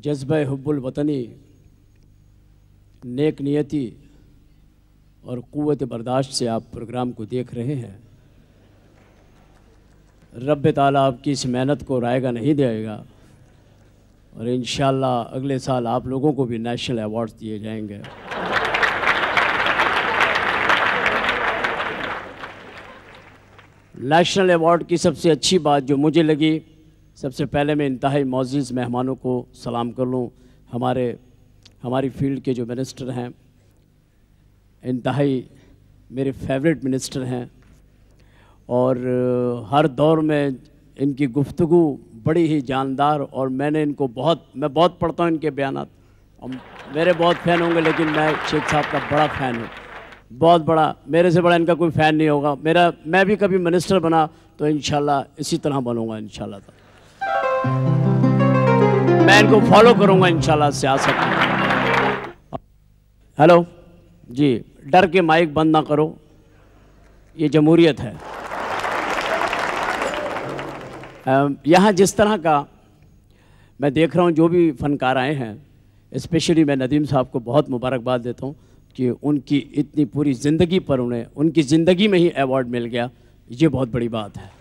जज्बा हुब्बुल वतनी, नेक नियति और क़ुव्वत बर्दाश्त से आप प्रोग्राम को देख रहे हैं। रब ताला आपकी इस मेहनत को रायगा नहीं देगा और इंशाल्लाह अगले साल आप लोगों को भी नेशनल अवार्ड्स दिए जाएंगे। नेशनल अवार्ड की सबसे अच्छी बात जो मुझे लगी, सबसे पहले मैं इंतहाई मौज़ीज़ मेहमानों को सलाम कर लूँ। हमारे हमारी फील्ड के जो मिनिस्टर हैं, इंतहाई मेरे फेवरेट मिनिस्टर हैं, और हर दौर में इनकी गुफ्तगू बड़ी ही जानदार, और मैंने इनको बहुत मैं बहुत पढ़ता हूँ इनके बयानात, और मेरे बहुत फ़ैन होंगे, लेकिन मैं शेख साहब का बड़ा फ़ैन हूँ। बहुत बड़ा, मेरे से बड़ा इनका कोई फ़ैन नहीं होगा। मेरा मैं भी कभी मिनिस्टर बना तो इंशाल्लाह इसी तरह बनूंगा, इंशाल्लाह तक मैं इनको फॉलो करूंगा इंशाल्लाह सियासत में। हेलो जी, डर के माइक बंद ना करो, ये जमहूरियत है। यहाँ जिस तरह का मैं देख रहा हूँ, जो भी फनकार आए हैं, स्पेशली मैं नदीम साहब को बहुत मुबारकबाद देता हूँ कि उनकी इतनी पूरी ज़िंदगी पर उन्हें उनकी ज़िंदगी में ही अवार्ड मिल गया, ये बहुत बड़ी बात है।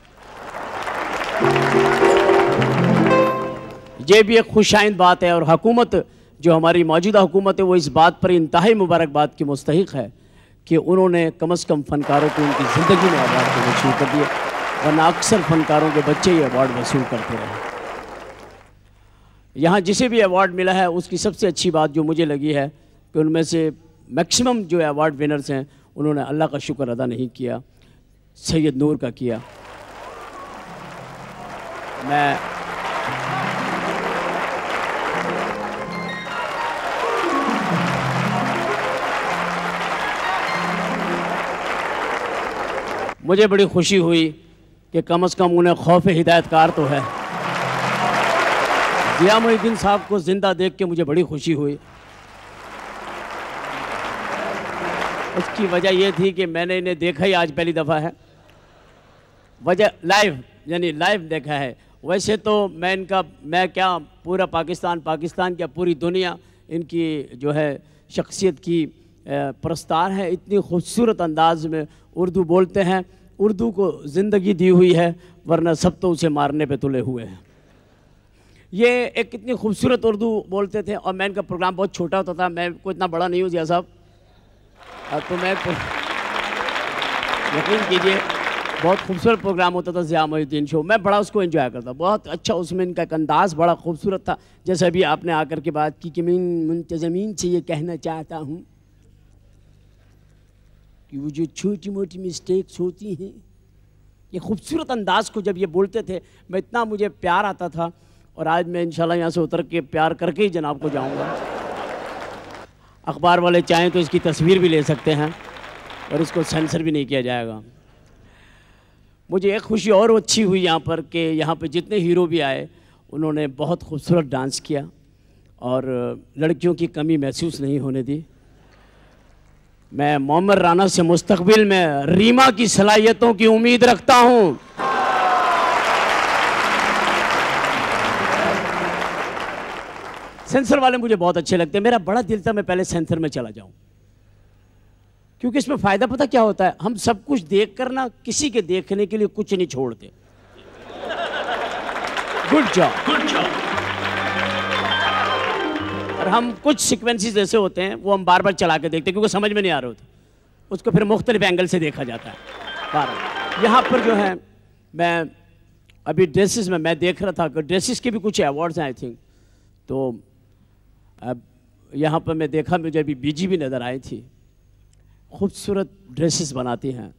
ये भी एक खुशाइंद बात है और हुकूमत जो हमारी मौजूदा हुकूमत है वो इस बात पर इंतहाई मुबारकबाद की मुस्तहिक़ है कि उन्होंने कम से कम फ़नकारों को उनकी ज़िंदगी में अवार्ड को वसूल कर दिए, वरना अक्सर फ़नकारों के बच्चे ही अवार्ड वसूल करते रहे। यहाँ जिसे भी अवार्ड मिला है उसकी सबसे अच्छी बात जो मुझे लगी है कि उनमें से मैक्सिमम जो अवार्ड विनर्स हैं उन्होंने अल्लाह का शुक्र अदा नहीं किया, सैयद नूर का किया। मैं मुझे बड़ी खुशी हुई कि कम से कम उन्हें खौफ हिदायतकार तो है। जिया मोहिउद्दीन साहब को ज़िंदा देख के मुझे बड़ी खुशी हुई। उसकी वजह यह थी कि मैंने इन्हें देखा ही आज पहली दफ़ा है, वजह लाइव, यानी लाइव देखा है। वैसे तो मैं इनका मैं क्या पूरा पाकिस्तान पाकिस्तान क्या पूरी दुनिया इनकी जो है शख्सियत की परस्तार है। इतनी खूबसूरत अंदाज में उर्दू बोलते हैं, उर्दू को ज़िंदगी दी हुई है, वरना सब तो उसे मारने पे तुले हुए हैं। ये एक कितनी खूबसूरत उर्दू बोलते थे और मैं इनका प्रोग्राम बहुत छोटा होता था, मैं कोई इतना बड़ा नहीं हूँ जिया साहब, तो मैं यकीन कीजिए बहुत खूबसूरत प्रोग्राम होता था ज़िया मोहिउद्दीन शो, मैं बड़ा उसको एंजॉय करता, बहुत अच्छा। उसमें इनका एक अंदाज़ बड़ा खूबसूरत था, जैसे अभी आपने आकर के बात की कि मैं मुंतज़मीन से ये कहना चाहता हूँ कि वो जो छोटी मोटी मिस्टेक्स होती हैं, ये खूबसूरत अंदाज़ को जब ये बोलते थे मैं इतना मुझे प्यार आता था, और आज मैं इंशाल्लाह यहाँ से उतर के प्यार करके ही जनाब को जाऊँगा। अखबार वाले चाहें तो इसकी तस्वीर भी ले सकते हैं और इसको सेंसर भी नहीं किया जाएगा। मुझे एक खुशी और अच्छी हुई यहाँ पर कि यहाँ पे जितने हीरो भी आए उन्होंने बहुत खूबसूरत डांस किया और लड़कियों की कमी महसूस नहीं होने दी। मैं मोमी राना से मुस्तकबिल में रीमा की सलाहियतों की उम्मीद रखता हूँ। सेंसर वाले मुझे बहुत अच्छे लगते हैं, मेरा बड़ा दिल था मैं पहले सेंसर में चला जाऊं, क्योंकि इसमें फ़ायदा पता क्या होता है, हम सब कुछ देख कर ना किसी के देखने के लिए कुछ नहीं छोड़ते। Good job, good job. और हम कुछ सिक्वेंसेस ऐसे होते हैं वो हम बार बार चला के देखते हैं क्योंकि समझ में नहीं आ रहे होते, उसको फिर मुख्तलिफ एंगल से देखा जाता है बार। यहाँ पर जो है मैं अभी ड्रेसिस में मैं देख रहा था कि ड्रेसिस के भी कुछ अवार्ड्स हैं आई थिंक, तो अब यहाँ पर मैं देखा मुझे अभी बीजी भी नज़र आई थी, खूबसूरत ड्रेसेस बनाती हैं।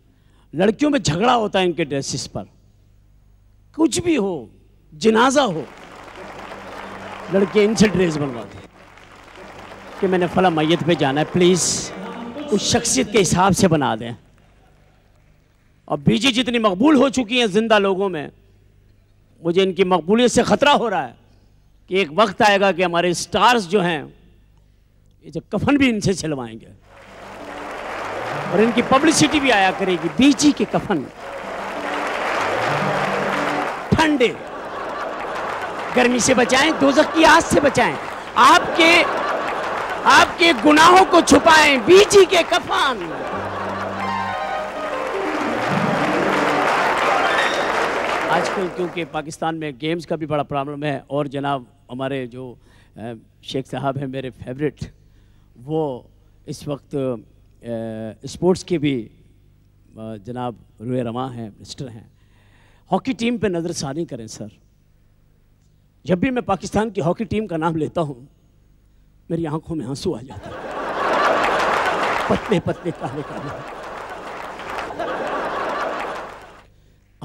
लड़कियों में झगड़ा होता है इनके ड्रेसेस पर, कुछ भी हो, जनाजा हो, लड़के इनसे ड्रेस बनवाते हैं कि मैंने फला मैयत पे जाना है, प्लीज़ उस शख्सियत के हिसाब से बना दें। और बीजी जितनी मकबूल हो चुकी हैं ज़िंदा लोगों में, मुझे इनकी मकबूलियत से ख़तरा हो रहा है कि एक वक्त आएगा कि हमारे स्टार्स जो हैं ये जो कफन भी इनसे सिलवाएंगे और इनकी पब्लिसिटी भी आया करेगी, बीजी के कफन ठंडे, गर्मी से बचाएं, दोज़ख की आग से बचाएं, आपके आपके गुनाहों को छुपाएं, बीजी के कफन। आजकल क्योंकि पाकिस्तान में गेम्स का भी बड़ा प्रॉब्लम है और जनाब हमारे जो शेख साहब हैं मेरे फेवरेट, वो इस वक्त स्पोर्ट्स के भी जनाब रुए रवा हैं, मिनिस्टर हैं, हॉकी टीम पे नज़रसानी करें सर। जब भी मैं पाकिस्तान की हॉकी टीम का नाम लेता हूँ मेरी आंखों में आंसू आ जाता है, पतले पतले काले काले।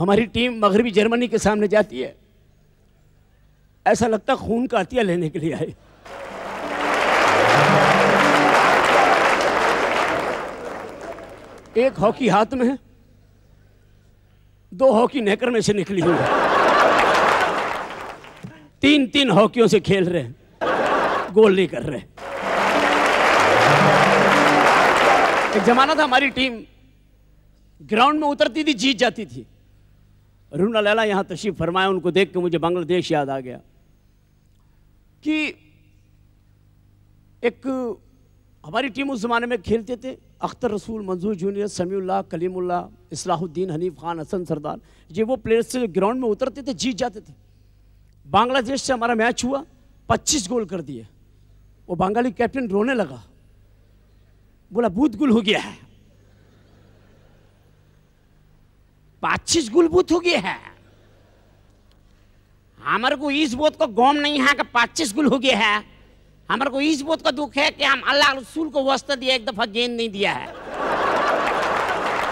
हमारी टीम मगरबी जर्मनी के सामने जाती है, ऐसा लगता खून का अतिया लेने के लिए आए। एक हॉकी हाथ में है, दो हॉकी नेकर में से निकली हुई है, तीन तीन हॉकियों से खेल रहे हैं, गोल नहीं कर रहे। एक जमाना था हमारी टीम ग्राउंड में उतरती थी, जीत जाती थी। रूना लैला यहाँ तशरीफ फरमाया, उनको देख के मुझे बांग्लादेश याद आ गया कि एक हमारी टीम उस ज़माने में खेलते थे अख्तर रसूल, मंजूर जूनियर, समीउल्लाह, कलीमुल्लाह, इस्लाहुद्दीन, हनीफ खान, हसन सरदार, ये वो प्लेयर्स थे जो ग्राउंड में उतरते थे, जीत जाते थे। बांग्लादेश से हमारा मैच हुआ, पच्चीस गोल कर दिए। वो बंगाली कैप्टन रोने लगा, बोला भूत गुल हो गया है, पच्चीस गुल भूत हो गया है, हमारे को इस बोध को गौम नहीं है कि पच्चीस गुल हो गया है, हमारे को इस बोध का दुख है कि हम अल्लाह रसूल को वास्ता दिया, एक दफा गेंद नहीं दिया है।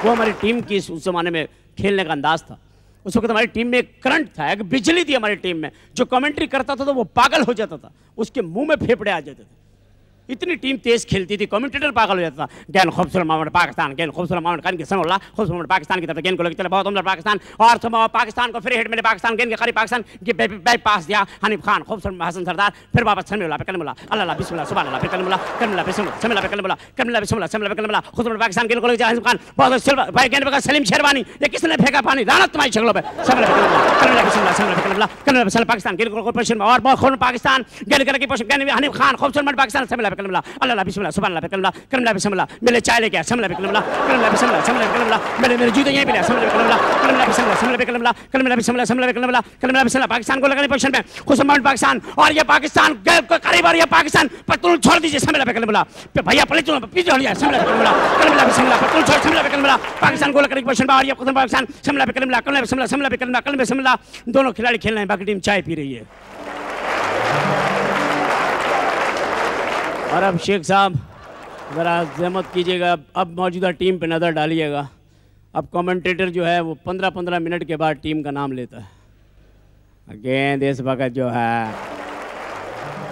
वो हमारी टीम की उस जमाने में खेलने का अंदाज था। उस वक्त हमारी टीम में एक करंट था, एक बिजली थी हमारी टीम में। जो कमेंट्री करता था तो वो पागल हो जाता था, उसके मुंह में फेफड़े आ जाते थे, इतनी टीम तेज खेलती थी, कमेंटेटर पागल हो जाता था। गेंद खूबसूरत मामला पाकिस्तान, गेंद खूबसूरत मामला खान के समोला, खूबसूरत पाकिस्तान की तरफ गेंद को लेकर चला, बहुत उम्दा पाकिस्तान और समोला पाकिस्तान को फ्री हिट मिले, पाकिस्तान गेंद के करीब, पाकिस्तान के बैक पास दिया हनीफ खान, खूबसूरत हसन सरदार, फिर वापस समीउल्लाह पे कलमुल्ला, अल्लाह बिस्मिल्लाह सुभानल्लाह पे कलमुल्ला, कलमुल्ला पे समीउल्लाह पे कलमुल्ला, कलमुल्ला पे समीउल्लाह पे कलमुल्ला, खूबसूरत पाकिस्तान गेंद को लेकर हनीफ खान, बहुत सिल्वर भाई गेंद पे सलीम शेरवानी, ये किसने फेंका पानी राणा तुम्हारी शक्लों पे, समीउल्लाह पे कलमुल्ला, समीउल्लाह पे कलमुल्ला, कलमुल्ला पे पाकिस्तान गेंद को पोजीशन और बहुत खूबसूरत पाकिस्तान गेंद करके पोजीशन गेंद में हनीफ खान, खूबसूरत पाकिस्तान समीउल्लाह कलमला, अल्लाह बिस्मिल्लाह सुभानल्लाह कलमला, कलमला बिस्मिल्लाह मेरे चाय लेके समला कलमला, कलमला बिस्मिल्लाह समला कलमला मेरे मेरे जूते यहीं पे ले समला कलमला, कलमला बिस्मिल्लाह समला कलमला, कलमला बिस्मिल्लाह समला कलमला, कलमला बिस्मिल्लाह पाकिस्तान को लगाने पोजीशन में खुशमान पाकिस्तान और ये पाकिस्तान के करीब और ये पाकिस्तान पतलून छोड़ दीजिए समला कलमला पे भैया पले चलो पीछे हो जाए समला कलमला, कलमला बिस्मिल्लाह पतलून छोड़ समला कलमला पाकिस्तान को लगाने पोजीशन में और ये खुशमान पाकिस्तान समला कलमला, कलमला बिस्मिल्लाह समला कलमला, कलमला बिस्मिल्लाह दोनों खिलाड़ी खेल रहे हैं, बाकी टीम चाय पी रही है। और अब शेख साहब ज़रा जहमत कीजिएगा, अब मौजूदा टीम पे नज़र डालिएगा। अब कमेंटेटर जो है वो पंद्रह पंद्रह मिनट के बाद टीम का नाम लेता है। गेंद इस वक्त जो है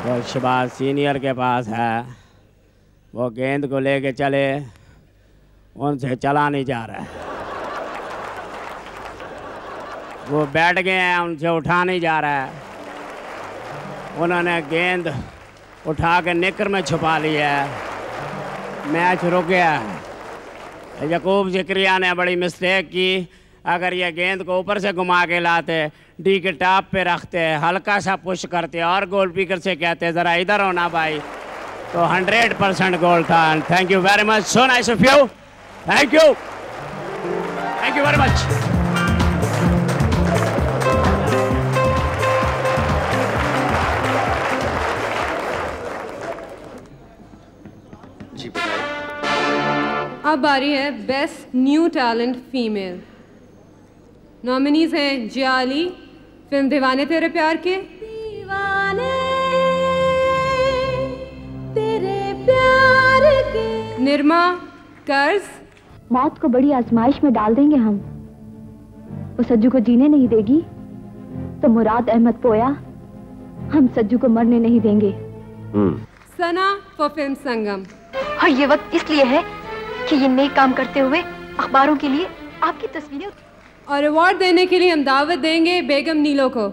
वो शबाज सीनियर के पास है, वो गेंद को लेके चले, उनसे चला नहीं जा रहा है, वो बैठ गए हैं, उनसे उठा नहीं जा रहा है, उन्होंने गेंद उठा के नेकर में छुपा लिया है, मैच रुक गया है। यकूब जिक्रिया ने बड़ी मिस्टेक की, अगर ये गेंद को ऊपर से घुमा के लाते, डी के टॉप पे रखते, हल्का सा पुश करते और गोलकीपर से कहते ज़रा इधर होना भाई, तो हंड्रेड परसेंट गोल था। Thank you very much, so nice of you, thank you, thank you very much. अब आ रही है best new talent female. Nominees हैं जिया अली, फिल्म दीवाने तेरे प्यार के, दीवाने तेरे प्यार के, निर्मा, कर्ज। मौत को बड़ी आजमाइश में डाल देंगे हम, वो सज्जू को जीने नहीं देगी तो मुराद अहमद पोया, हम सज्जू को मरने नहीं देंगे। Sana for film Sangam. और ये वक्त इसलिए है कि ये नेक काम करते हुए अखबारों के लिए आपकी तस्वीरें। और अवार्ड देने के लिए हम दावत देंगे बेगम नीलो को।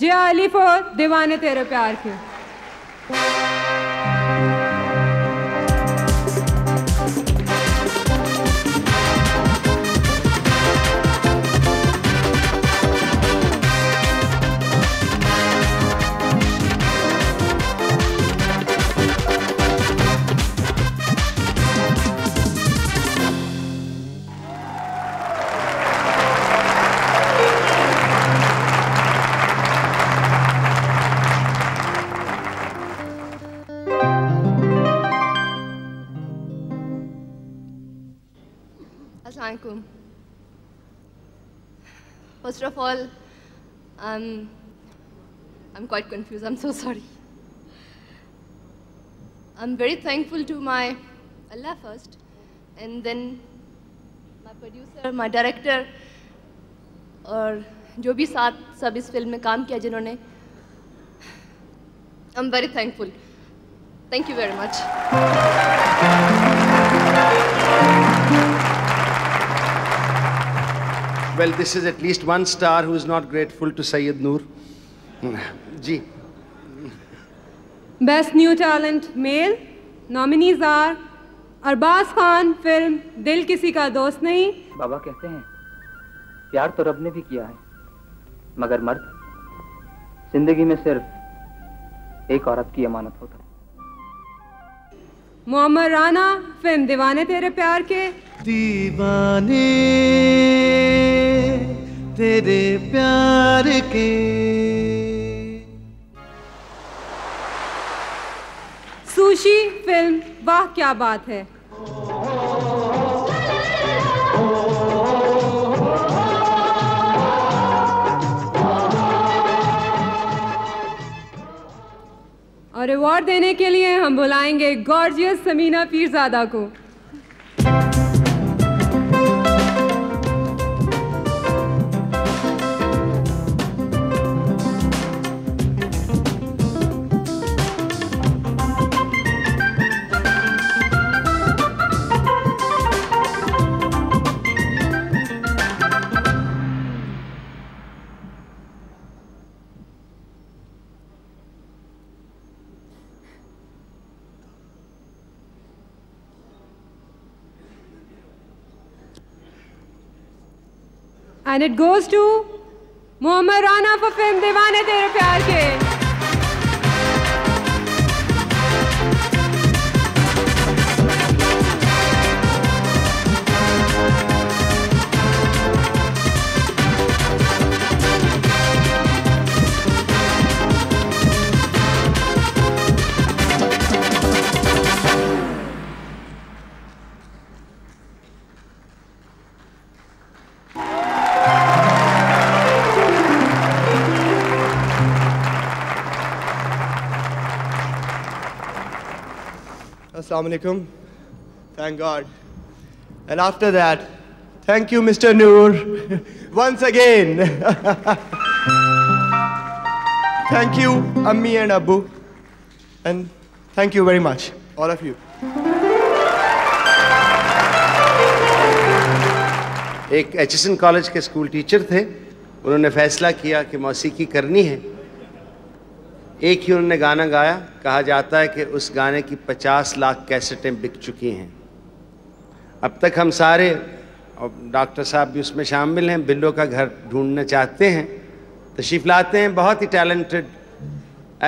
जिया अली फॉर दीवाने तेरे प्यार के। alaikum. First of all, um, I'm quite confused. I'm so sorry. I'm very thankful to my Allah first, and then my producer, my director, और जो भी साथ सब इस फिल्म में काम किया जिन्होंने. I'm very thankful. Thank you very much. Well, this is at least one star who is not grateful to Syed Noor. Ji. Best New Talent Male nominees are Arbaaz Khan, film Dil Kisi का दोस्त नहीं. बाबा कहते हैं प्यार तो रब ने भी किया है, मगर मर्द जिंदगी में सिर्फ एक औरत की अमानत होता है. मोमी राणा, फिल्म दीवाने तेरे प्यार के. दीवाने तेरे प्यार के. सुशी, फिल्म वाह क्या बात है. और अवार्ड देने के लिए हम बुलाएंगे गॉर्जियस समीना पीरजादा को. And it goes to Momi Rana for film Deewane Tere Pyar Ke. Assalamu alaikum. Thank God. And after that, thank you, Mister Noor, once again. Thank you, Ammi and Abu. And thank you very much, all of you. एक एचएसएन कॉलेज के स्कूल टीचर थे. उन्होंने फैसला किया कि मौसीकी करनी है. एक ही उन्होंने गाना गाया. कहा जाता है कि उस गाने की पचास लाख कैसेटें बिक चुकी हैं. अब तक हम सारे और डॉक्टर साहब भी उसमें शामिल हैं बिल्लो का घर ढूंढना चाहते हैं. तशरीफ लाते हैं. बहुत ही टैलेंटेड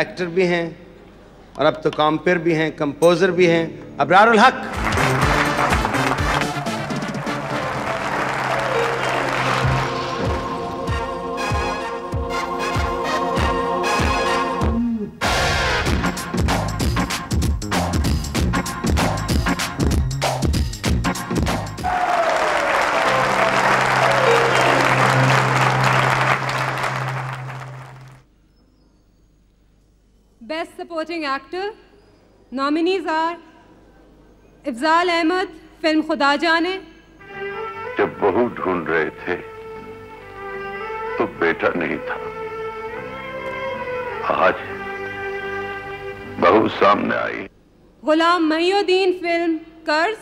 एक्टर भी हैं और अब तो कॉम्पेयर भी हैं, कंपोज़र भी हैं. Abrarul Haq. Actor nominees are Ifzal Ahmed, film Khuda Jaane. जब बहू ढूंढ रहे थे तो बेटा नहीं था, आज बहू सामने आई. गुलाम मोहिउद्दीन, फिल्म कर्ज.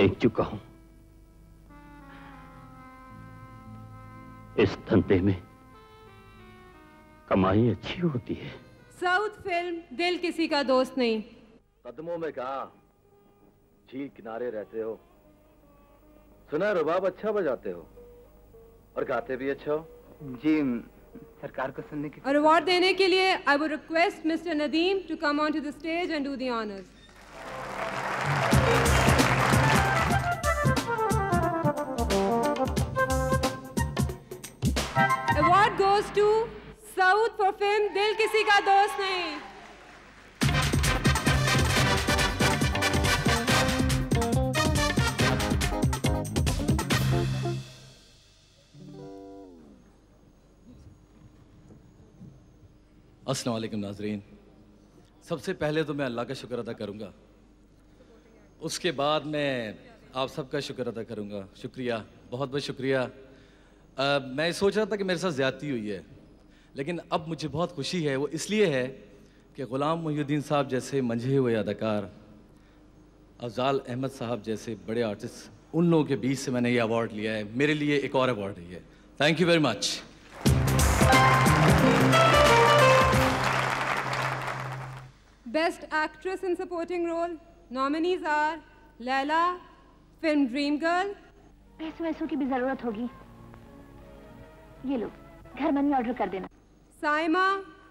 देख चुका हूं इस धंधे में कमाई अच्छी होती है. साउथ फिल्म दिल किसी का दोस्त नहीं. कदमों में कहा झील किनारे रहते हो, सुना रुबाब अच्छा बजाते हो और गाते भी अच्छा हो. जी सरकार को सुनने की. और अवार्ड देने के लिए I would request mister Nadeem to come on to the stage and do the honours. Award goes to Saud पर फिल्म दिल किसी का दोस्त नहीं. अस्सलाम वालेकुम नाजरीन। सबसे पहले तो मैं अल्लाह का शुक्र अदा करूँगा, उसके बाद मैं आप सबका शुक्र अदा करूँगा। शुक्रिया, बहुत बहुत शुक्रिया। आ, मैं सोच रहा था कि मेरे साथ ज़्यादती हुई है, लेकिन अब मुझे बहुत खुशी है। वो इसलिए है कि ग़ुलाम मोहिउद्दीन साहब जैसे मंझे हुए अदाकार, अफजाल अहमद साहब जैसे बड़े आर्टिस्ट, उन लोगों के बीच से मैंने ये अवार्ड लिया है। मेरे लिए एक और अवार्ड है। Thank you very much. Best Actress in Supporting Role nominees are Laila, film dream girl. पैसों वैसों की भी जरूरत होगी, ये लो, घर मनी ऑर्डर कर देना। साइमा,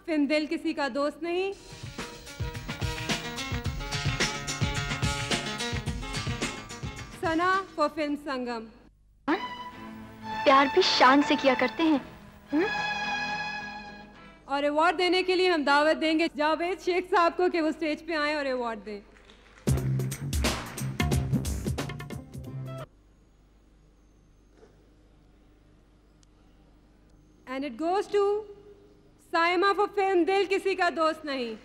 फिल्म दिल किसी का दोस्त नहीं। Sana for film Sangam. हा? प्यार भी शान से किया करते हैं। हुँ? और अवार्ड देने के लिए हम दावत देंगे जावेद शेख साहब को कि वो स्टेज पे आए और अवार्ड दें। And it goes to Saima for film Dil Kisi का दोस्त नहीं।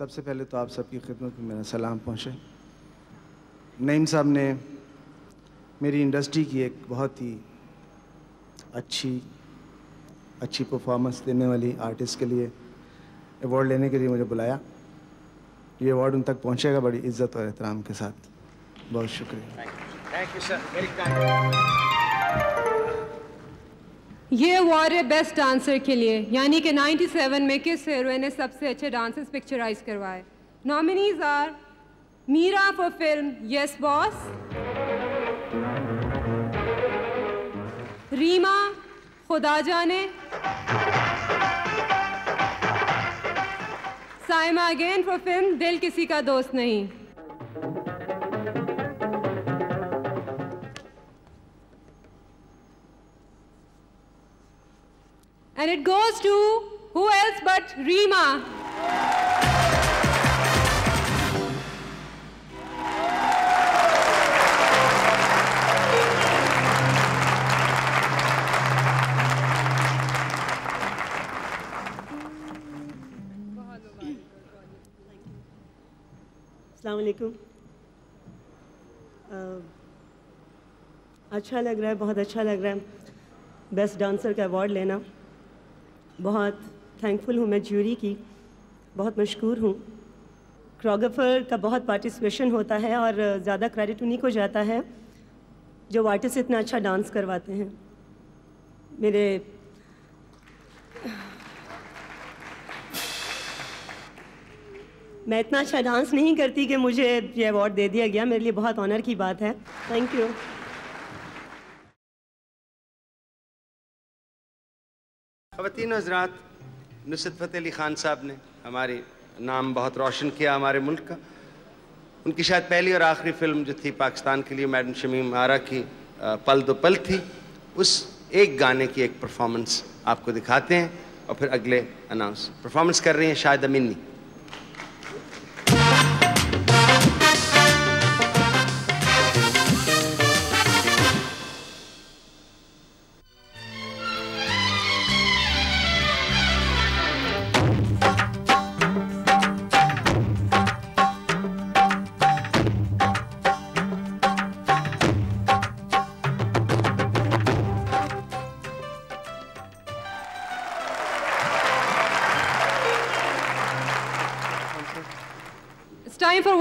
सबसे पहले तो आप सबकी खिदमत में मेरा सलाम पहुँचे। नईम साहब ने मेरी इंडस्ट्री की एक बहुत ही अच्छी अच्छी परफॉर्मेंस देने वाली आर्टिस्ट के लिए अवार्ड लेने के लिए मुझे बुलाया। ये अवार्ड उन तक पहुँचेगा बड़ी इज्जत और एहतराम के साथ। बहुत शुक्रिया। Thank you sir. ये अवार्ड है बेस्ट डांसर के लिए, यानी कि नाइन्टी सेवन में किस हीरोइन ने सबसे अच्छे डांसेस पिक्चराइज करवाए। Nominees are Meera for film yes boss, Reema Khuda Jaane, Saima again for film Dil Kisi का दोस्त नहीं। And it goes to who else but Reema. अस्सलामुअलैकुम। अच्छा लग रहा है, बहुत अच्छा लग रहा है बेस्ट डांसर का अवार्ड लेना। बहुत थैंकफुल हूँ मैं ज्यूरी की, बहुत मशकूर हूँ। कोरियोग्राफर का बहुत पार्टिसिपेशन होता है और ज़्यादा क्रेडिट उन्हीं को जाता है जो आर्टिस्ट इतना अच्छा डांस करवाते हैं। मेरे मैं इतना अच्छा डांस नहीं करती कि मुझे ये अवार्ड दे दिया गया, मेरे लिए बहुत ऑनर की बात है। Thank you. ख़वातीन हज़रात, नुसरत फ़तेह अली ख़ान साहब ने हमारे नाम बहुत रोशन किया हमारे मुल्क का। उनकी शायद पहली और आखिरी फिल्म जो थी पाकिस्तान के लिए मैडम शमीम आरा की पल दो पल थी, उस एक गाने की एक परफॉर्मेंस आपको दिखाते हैं और फिर अगले अनाउंस। परफॉर्मेंस कर रही हैं Shahida Minni.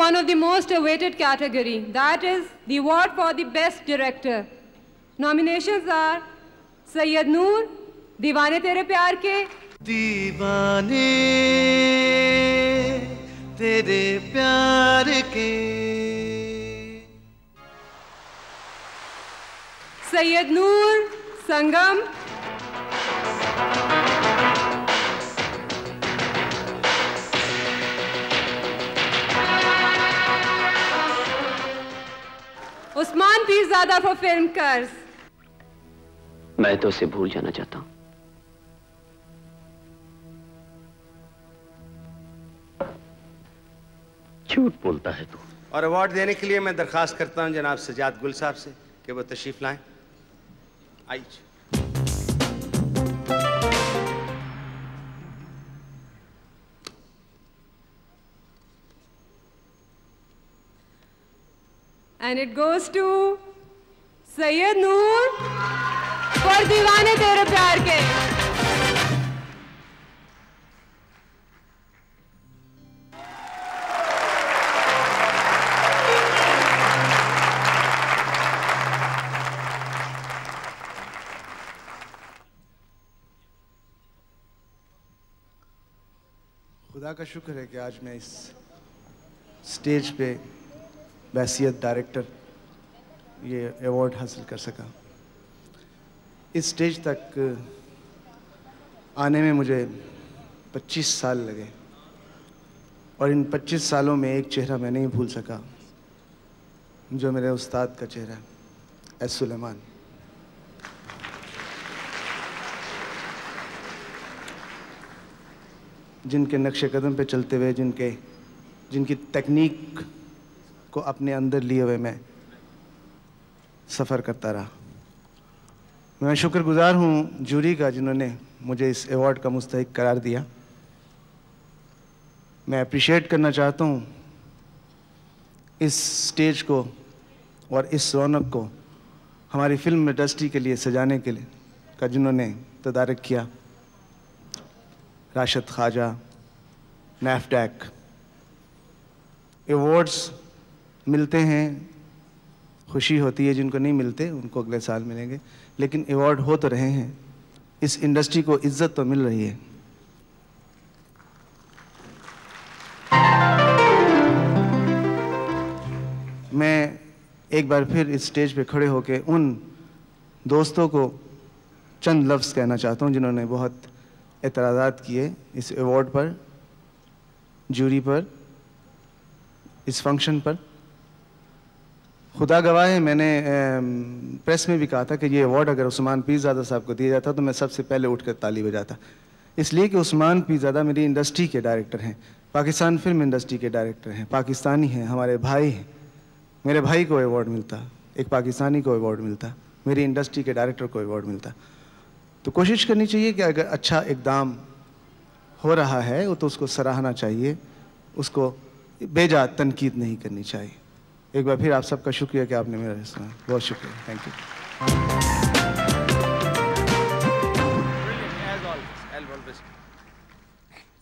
One of the most awaited category, that is the award for the best director. Nominations are Syed Noor, Deewane Tere Pyar Ke, Deewane Tere Pyar Ke, Syed Noor Sangam, Osman Pirzada for film curse. मैं तो उसे भूल जाना चाहता हूँ। झूठ बोलता है तू। और अवार्ड देने के लिए मैं दरखास्त करता हूँ जनाब सजाद गुल साहब से कि वो तशरीफ लाएं। आइए। And it goes to Syed Noor for दीवाने तेरे प्यार के। खुदा का शुक्र है कि आज मैं इस स्टेज पे बहैसियत डायरेक्टर ये अवार्ड हासिल कर सका। इस स्टेज तक आने में मुझे पच्चीस साल लगे और इन पच्चीस सालों में एक चेहरा मैं नहीं भूल सका जो मेरे उस्ताद का चेहरा है, एस सुलेमान। जिनके नक्शे कदम पे चलते हुए, जिनके जिनकी तकनीक को अपने अंदर लिए हुए मैं सफ़र करता रहा। मैं शुक्रगुजार हूँ जूरी का जिन्होंने मुझे इस अवार्ड का मुस्तहिक करार दिया। मैं अप्रिशिएट करना चाहता हूँ इस स्टेज को और इस रौनक को हमारी फिल्म इंडस्ट्री के लिए सजाने के लिए का जिन्होंने तदारक किया, राशिद ख्वाजा, नैफटैक। अवार्ड्स मिलते हैं, खुशी होती है, जिनको नहीं मिलते उनको अगले साल मिलेंगे, लेकिन अवार्ड हो तो रहे हैं, इस इंडस्ट्री को इज्जत तो मिल रही है। मैं एक बार फिर इस स्टेज पे खड़े होकर उन दोस्तों को चंद लफ्ज़ कहना चाहता हूँ जिन्होंने बहुत एतराज़ात किए इस अवार्ड पर, जूरी पर, इस फंक्शन पर। खुदा गवाह है, मैंने प्रेस में भी कहा था कि ये अवार्ड अगर उस्मान पीरज़ादा साहब को दिया जाता तो मैं सबसे पहले उठकर ताली बजाता, इसलिए कि उस्मान पीरज़ादा मेरी इंडस्ट्री के डायरेक्टर हैं, पाकिस्तान फिल्म इंडस्ट्री के डायरेक्टर हैं, पाकिस्तानी हैं, हमारे भाई हैं। मेरे भाई को अवार्ड मिलता, एक पाकिस्तानी को अवार्ड मिलता, मेरी इंडस्ट्री के डायरेक्टर को अवार्ड मिलता। तो कोशिश करनी चाहिए कि अगर अच्छा इक़दाम हो रहा है तो उसको सराहना चाहिए, उसको बेजा तनकीद नहीं करनी चाहिए। एक बार फिर आप सबका शुक्रिया कि आपने मेरा हिस्सा, बहुत शुक्रिया, थैंक यू।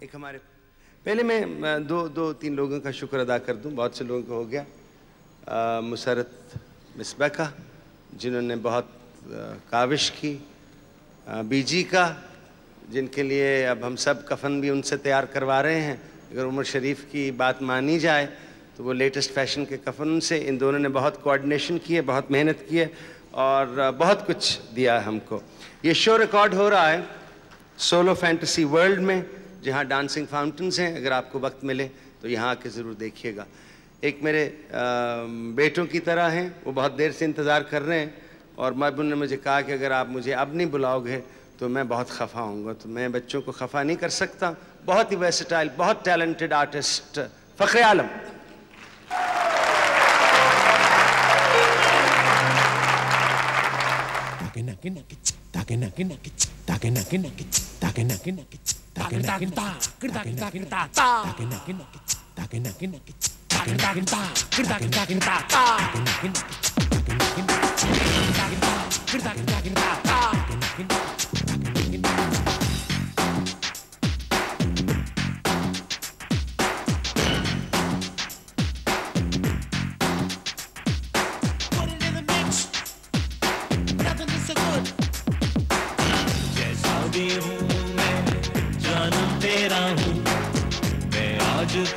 एक हमारे पहले मैं दो दो तीन लोगों का शुक्र अदा कर दूं, बहुत से लोगों का हो गया। मुसरत मिसबा का जिन्होंने बहुत काविश की, बीजी का जिनके लिए अब हम सब कफन भी उनसे तैयार करवा रहे हैं। अगर उमर शरीफ की बात मानी जाए तो वो लेटेस्ट फैशन के कफन से इन दोनों ने बहुत कोऑर्डिनेशन किए, बहुत मेहनत की है और बहुत कुछ दिया है हमको। ये शो रिकॉर्ड हो रहा है सोलो फैंटेसी वर्ल्ड में जहाँ डांसिंग फाउंटेन्स हैं। अगर आपको वक्त मिले तो यहाँ आके ज़रूर देखिएगा। एक मेरे बेटों की तरह हैं, वो बहुत देर से इंतज़ार कर रहे हैं और मबून ने मुझे कहा कि अगर आप मुझे अब नहीं बुलाओगे तो मैं बहुत खफा हूँगा। तो मैं बच्चों को खफा नहीं कर सकता। बहुत ही वर्सेटाइल, बहुत टैलेंटेड आर्टिस्ट फ़ख्र आलम।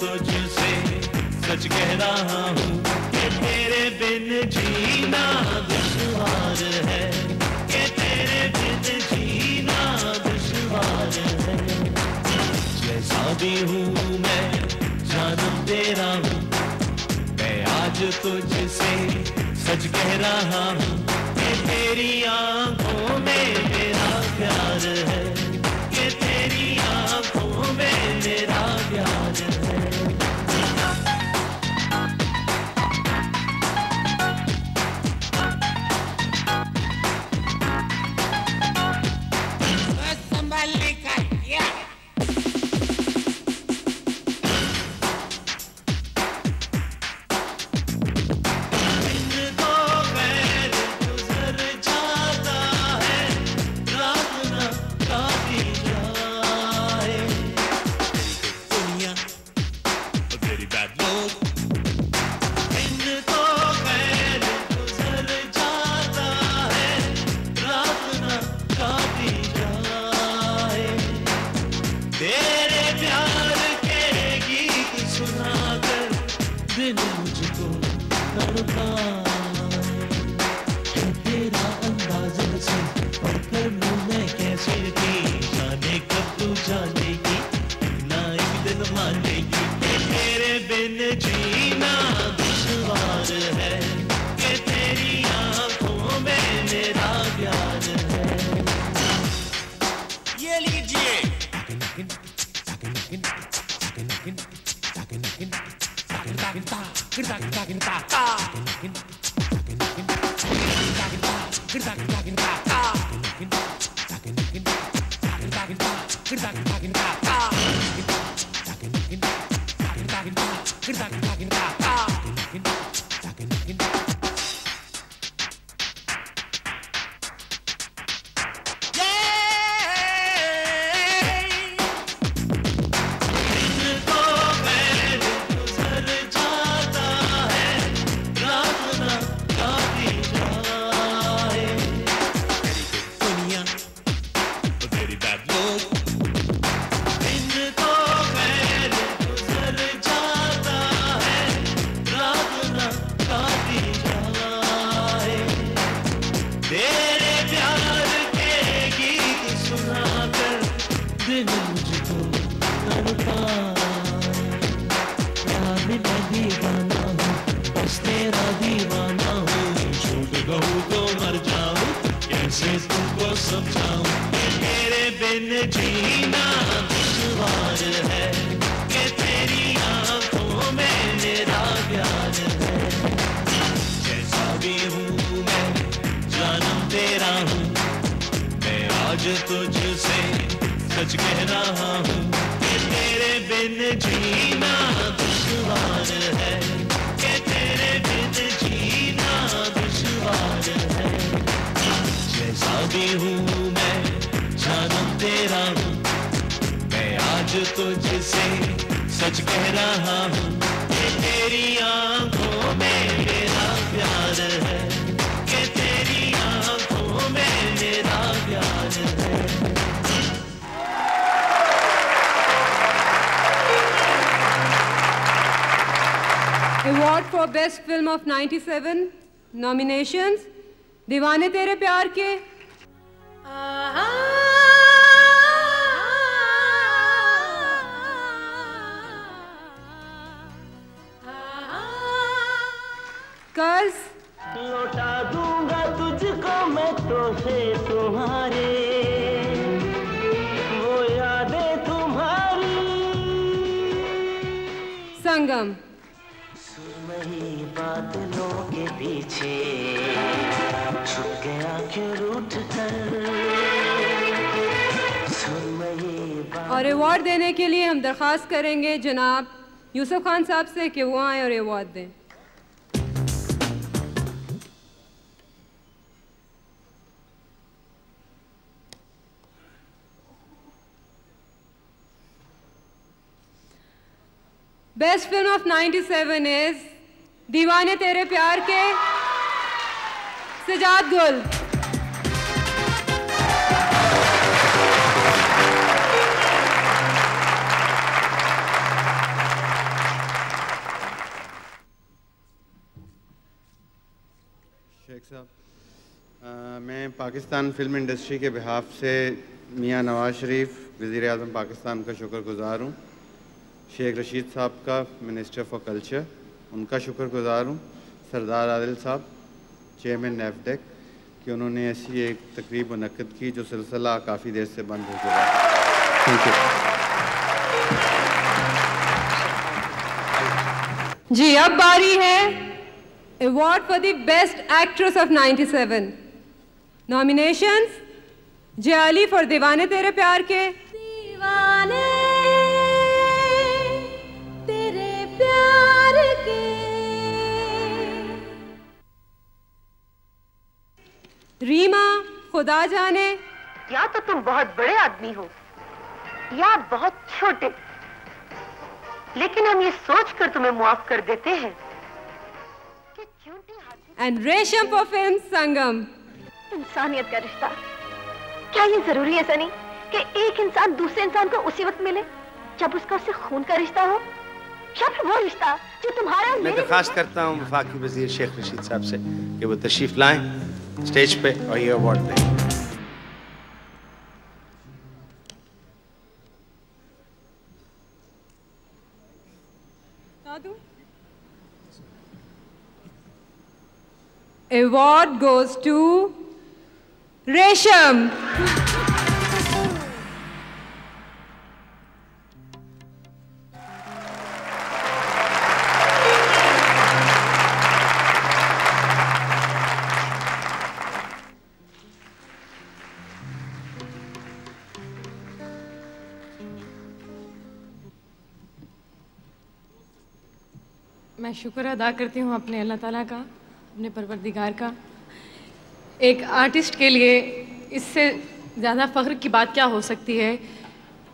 तुझसे सच कह रहा हूँ कि तेरे बिन जीना दुश्वार है, कि तेरे बिन जीना दुश्वार है। जैसा भी हूँ मैं जानम तेरा हूँ, मैं आज तुझसे सच कह रहा हूँ कि तेरी आंखों में मेरा प्यार है, कि तेरी आंखों में मेरा प्यार है। नाइंटी सेवन नॉमिनेशंस दीवाने तेरे प्यार के, कर्ज लौटा दूंगा तुझको मैं तोहफे तुम्हारे, वो यादें तुम्हारी, संगम बादलों के पीछे छुप गया क्यों रूठ कर। और अवार्ड देने के लिए हम दरख्वास्त करेंगे जनाब यूसुफ खान साहब से कि वो आए और अवार्ड दें। Best film of ninety seven is Deewane Tere Pyar Ke, Sajjad Gul. Sheikh साहब, मैं पाकिस्तान फिल्म इंडस्ट्री के बिहाफ से मियां नवाज शरीफ वज़ीर-ए-आज़म पाकिस्तान का शुक्रगुजार हूँ, शेख रशीद साहब का मिनिस्टर फॉर कल्चर उनका शुक्रगुजार हूँ, सरदार आदिल साहब चेयरमैन नैफडेक कि उन्होंने ऐसी एक तकरीब मुनक़द की जो सिलसिला काफ़ी देर से बंद हो गया। थैंक यू जी। अब बारी है award for the best actress of ninety seven. Nominations Zia Ali for Deewane Tere Pyar के, दीवाने तेरे प्यार के, रीमा खुदा जाने। या तो तुम बहुत बड़े आदमी हो या बहुत छोटे, लेकिन हम ये सोच कर तुम्हें मुआफ कर देते हैं कि चूंटी हाथी। And Resham for film Sangam. इंसानियत का रिश्ता, क्या ये जरूरी है सनी कि एक इंसान दूसरे इंसान को उसी वक्त मिले जब उसका उससे खून का रिश्ता हो, या फिर वो रिश्ता जो तुम्हारा मैं दरख्वास्त करता हूँ वफाकी वजीर शेख रशीद साहब से कि वो तशरीफ लाएं स्टेज पे और ये अवार्ड दें। अवार्ड गोज टू रेशम। मैं शुक्र अदा करती हूँ अपने अल्लाह ताला का, अपने परवरदिगार का। एक आर्टिस्ट के लिए इससे ज़्यादा फ़ख्र की बात क्या हो सकती है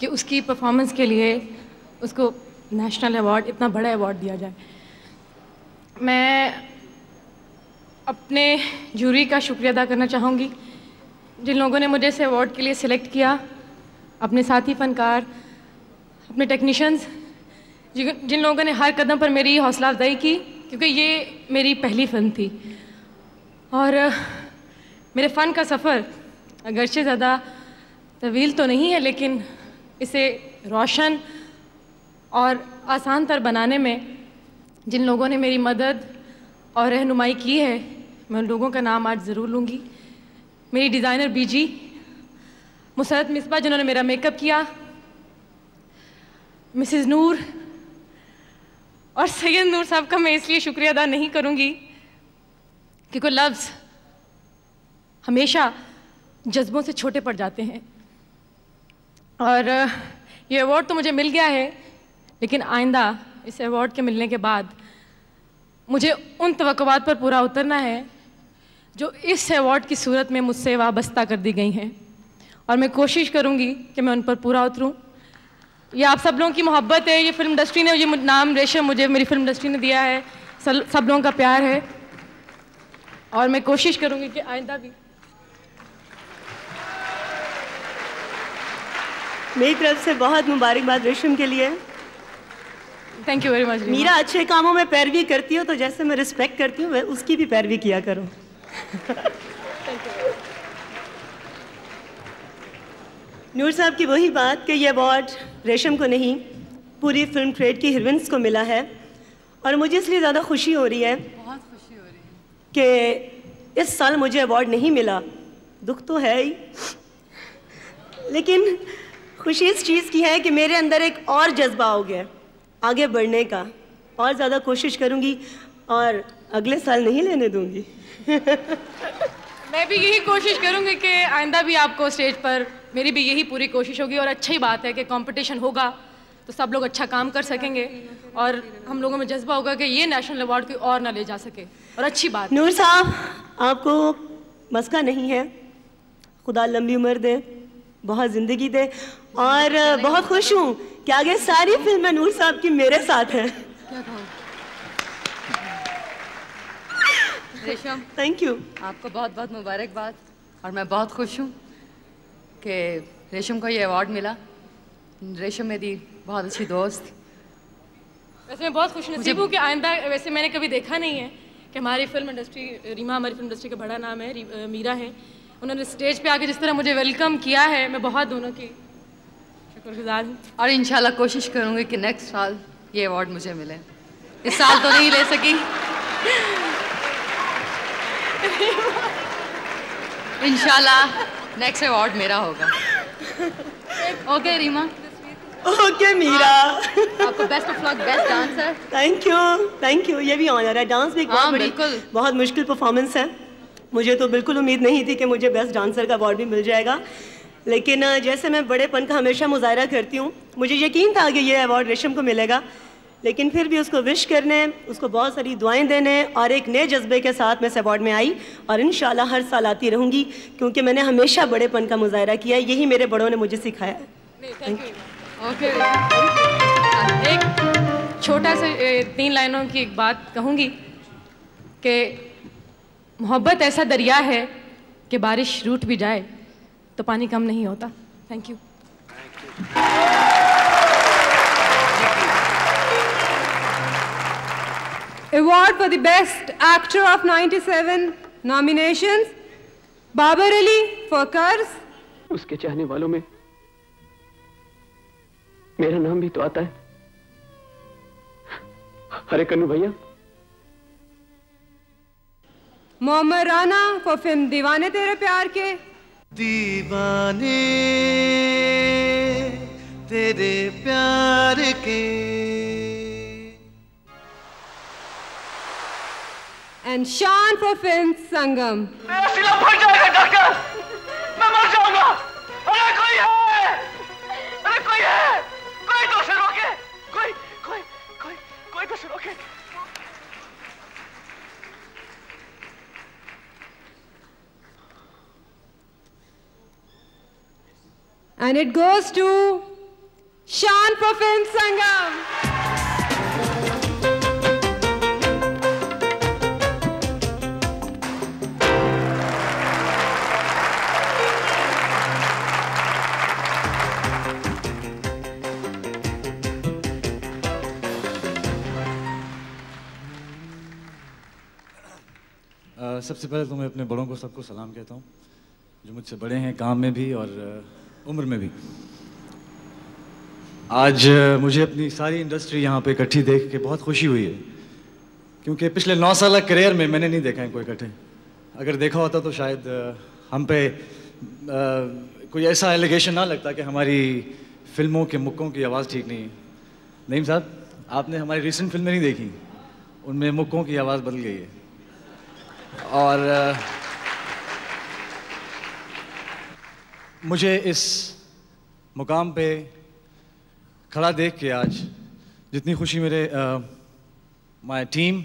कि उसकी परफॉर्मेंस के लिए उसको नेशनल अवार्ड, इतना बड़ा अवार्ड दिया जाए। मैं अपने जूरी का शुक्रिया अदा करना चाहूँगी जिन लोगों ने मुझे इस अवार्ड के लिए सिलेक्ट किया, अपने साथी फ़नकार, अपने टेक्नीशियंस, जिन लोगों ने हर कदम पर मेरी हौसला अफजाई की, क्योंकि ये मेरी पहली फ़िल्म थी और मेरे फ़न का सफ़र अगरचे ज़्यादा तवील तो नहीं है, लेकिन इसे रोशन और आसान तर बनाने में जिन लोगों ने मेरी मदद और रहनुमाई की है, मैं उन लोगों का नाम आज ज़रूर लूँगी। मेरी डिज़ाइनर बीजी मुसरत मिसबा जिन्होंने मेरा मेकअप किया, मिसेस नूर और सैयद नूर साहब का मैं इसलिए शुक्रिया अदा नहीं करूँगी क्योंकि लफ्ज़ हमेशा जज्बों से छोटे पड़ जाते हैं और ये अवार्ड तो मुझे मिल गया है, लेकिन आइंदा इस अवार्ड के मिलने के बाद मुझे उन तवक्कुआत पर पूरा उतरना है जो इस अवार्ड की सूरत में मुझसे वाबस्ता कर दी गई हैं और मैं कोशिश करूँगी कि मैं उन पर पूरा उतरूँ। ये आप सब लोगों की मोहब्बत है, ये फिल्म इंडस्ट्री ने मुझे नाम रेशम मुझे मेरी फिल्म इंडस्ट्री ने दिया है, सब लोगों का प्यार है और मैं कोशिश करूँगी कि आइंदा भी। मेरी तरफ से बहुत मुबारकबाद रेशम के लिए। Thank you very much. Meera अच्छे कामों में पैरवी करती हो तो जैसे मैं रिस्पेक्ट करती हूँ उसकी भी पैरवी किया करो। नूर साहब की वही बात कि ये अवार्ड रेशम को नहीं पूरी फिल्म ट्रेड की हीरोइंस को मिला है और मुझे इसलिए ज़्यादा खुशी हो रही है, बहुत खुशी हो रही है कि इस साल मुझे अवार्ड नहीं मिला। दुख तो है ही, लेकिन खुशी इस चीज़ की है कि मेरे अंदर एक और जज्बा हो गया आगे बढ़ने का, और ज़्यादा कोशिश करूँगी और अगले साल नहीं लेने दूँगी। मैं भी यही कोशिश करूँगी कि आइंदा भी आपको स्टेज पर, मेरी भी यही पूरी कोशिश होगी और अच्छी बात है कि कंपटीशन होगा तो सब लोग अच्छा काम कर सकेंगे और हम लोगों में जज्बा होगा कि ये नेशनल अवार्ड कोई और ना ले जा सके और अच्छी बात। नूर साहब आपको मस्का नहीं है, खुदा लंबी उम्र दे, बहुत ज़िंदगी दे और बहुत खुश हूँ कि आगे सारी फिल्में नूर साहब की मेरे साथ हैं। रेशम थैंक यू, आपको बहुत बहुत मुबारकबाद और मैं बहुत खुश हूँ कि रेशम को ये अवार्ड मिला। रेशम मेरी बहुत अच्छी दोस्त, वैसे मैं बहुत खुश नसीब हूँ कि आइंदा, वैसे मैंने कभी देखा नहीं है कि हमारी फिल्म इंडस्ट्री, रीमा हमारी फिल्म इंडस्ट्री का बड़ा नाम है, मीरा है, उन्होंने स्टेज पे आके जिस तरह मुझे वेलकम किया है, मैं बहुत दोनों की शुक्रगुजार हूँ और इंशाल्लाह कोशिश करूँगी कि नेक्स्ट साल ये अवार्ड मुझे मिले। इस साल तो नहीं ले सकी इंशाल्लाह नेक्स्ट अवार्ड मेरा होगा। ओके रीमा। ओके मीरा, आपको best of luck, best dancer. Thank you, thank you. ये भी ऑनर है, डांस भी एक बहुत बड़ी बहुत मुश्किल परफॉर्मेंस है। मुझे तो बिल्कुल उम्मीद नहीं थी कि मुझे बेस्ट डांसर का अवार्ड भी मिल जाएगा, लेकिन जैसे मैं बड़ेपन का हमेशा मुजाहरा करती हूँ, मुझे यकीन था कि ये अवार्ड रेशम को मिलेगा, लेकिन फिर भी उसको विश करने, उसको बहुत सारी दुआएं देने और एक नए जज्बे के साथ मैं इस अवार्ड में आई और इंशाल्लाह हर साल आती रहूँगी, क्योंकि मैंने हमेशा बड़ेपन का मुजाहरा किया, यही मेरे बड़ों ने मुझे सिखाया। Thank you. ओके, एक छोटा सा तीन लाइनों की एक बात कहूँगी कि मोहब्बत ऐसा दरिया है कि बारिश रूठ भी जाए तो पानी कम नहीं होता। Thank you. Award for the Best Actor of ninety-seven nominations, Babar Ali for Kars. उसके चाहने वालों में मेरा नाम भी तो आता है। हरे कन्नू भैया। मोमी राना for film दीवाने तेरे प्यार के। दीवाने तेरे प्यार के। And Shan for film Sangam. मेरा सिला फट जाएगा डॉक्टर, मैं मर जाऊंगा। अरे कोई है, अरे कोई है, कोई तो से रोके, कोई कोई कोई कोई तो से रोके। And it goes to Shan for film Sangam. सबसे पहले तो मैं अपने बड़ों को सबको सलाम कहता हूँ, जो मुझसे बड़े हैं काम में भी और उम्र में भी। आज मुझे अपनी सारी इंडस्ट्री यहाँ पे इकट्ठी देख के बहुत खुशी हुई है, क्योंकि पिछले नौ साल के करियर में मैंने नहीं देखा है कोई इकट्ठे। अगर देखा होता तो शायद हम पे कोई ऐसा एलिगेशन ना लगता कि हमारी फिल्मों के मुक्कों की आवाज़ ठीक नहीं है। नदीम साहब, आपने हमारी रिसेंट फिल्में नहीं देखी, उनमें मुक्कों की आवाज़ बदल गई है। और आ, मुझे इस मुकाम पे खड़ा देख के आज जितनी खुशी मेरे my team,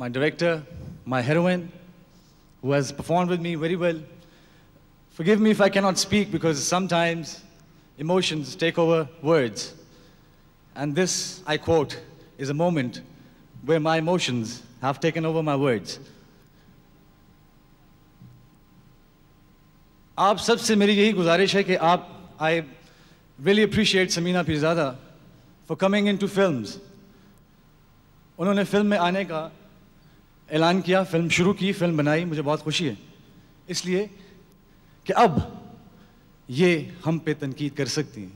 my director, my heroine who has performed with me very well. Forgive me if I can not speak because sometimes emotions take over words, and this I quote is a moment where my emotions have taken over my words. आप सब से मेरी यही गुजारिश है कि आप, I really appreciate Samina Peerzada for coming in to films. उन्होंने फिल्म में आने का ऐलान किया, फिल्म शुरू की, फिल्म बनाई, मुझे बहुत खुशी है इसलिए कि अब ये हम पे तनकीद कर सकती हैं,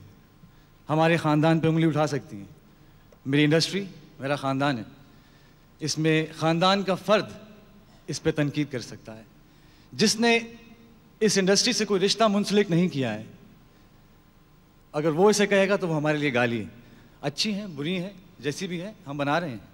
हमारे ख़ानदान पे उंगली उठा सकती हैं। मेरी इंडस्ट्री मेरा ख़ानदान है, इसमें ख़ानदान का फ़र्द इस पे तनकीद कर सकता है। जिसने इस इंडस्ट्री से कोई रिश्ता मुंसलिक नहीं किया है, अगर वो इसे कहेगा तो वो हमारे लिए गाली है। अच्छी हैं, बुरी हैं, जैसी भी हैं, हम बना रहे हैं।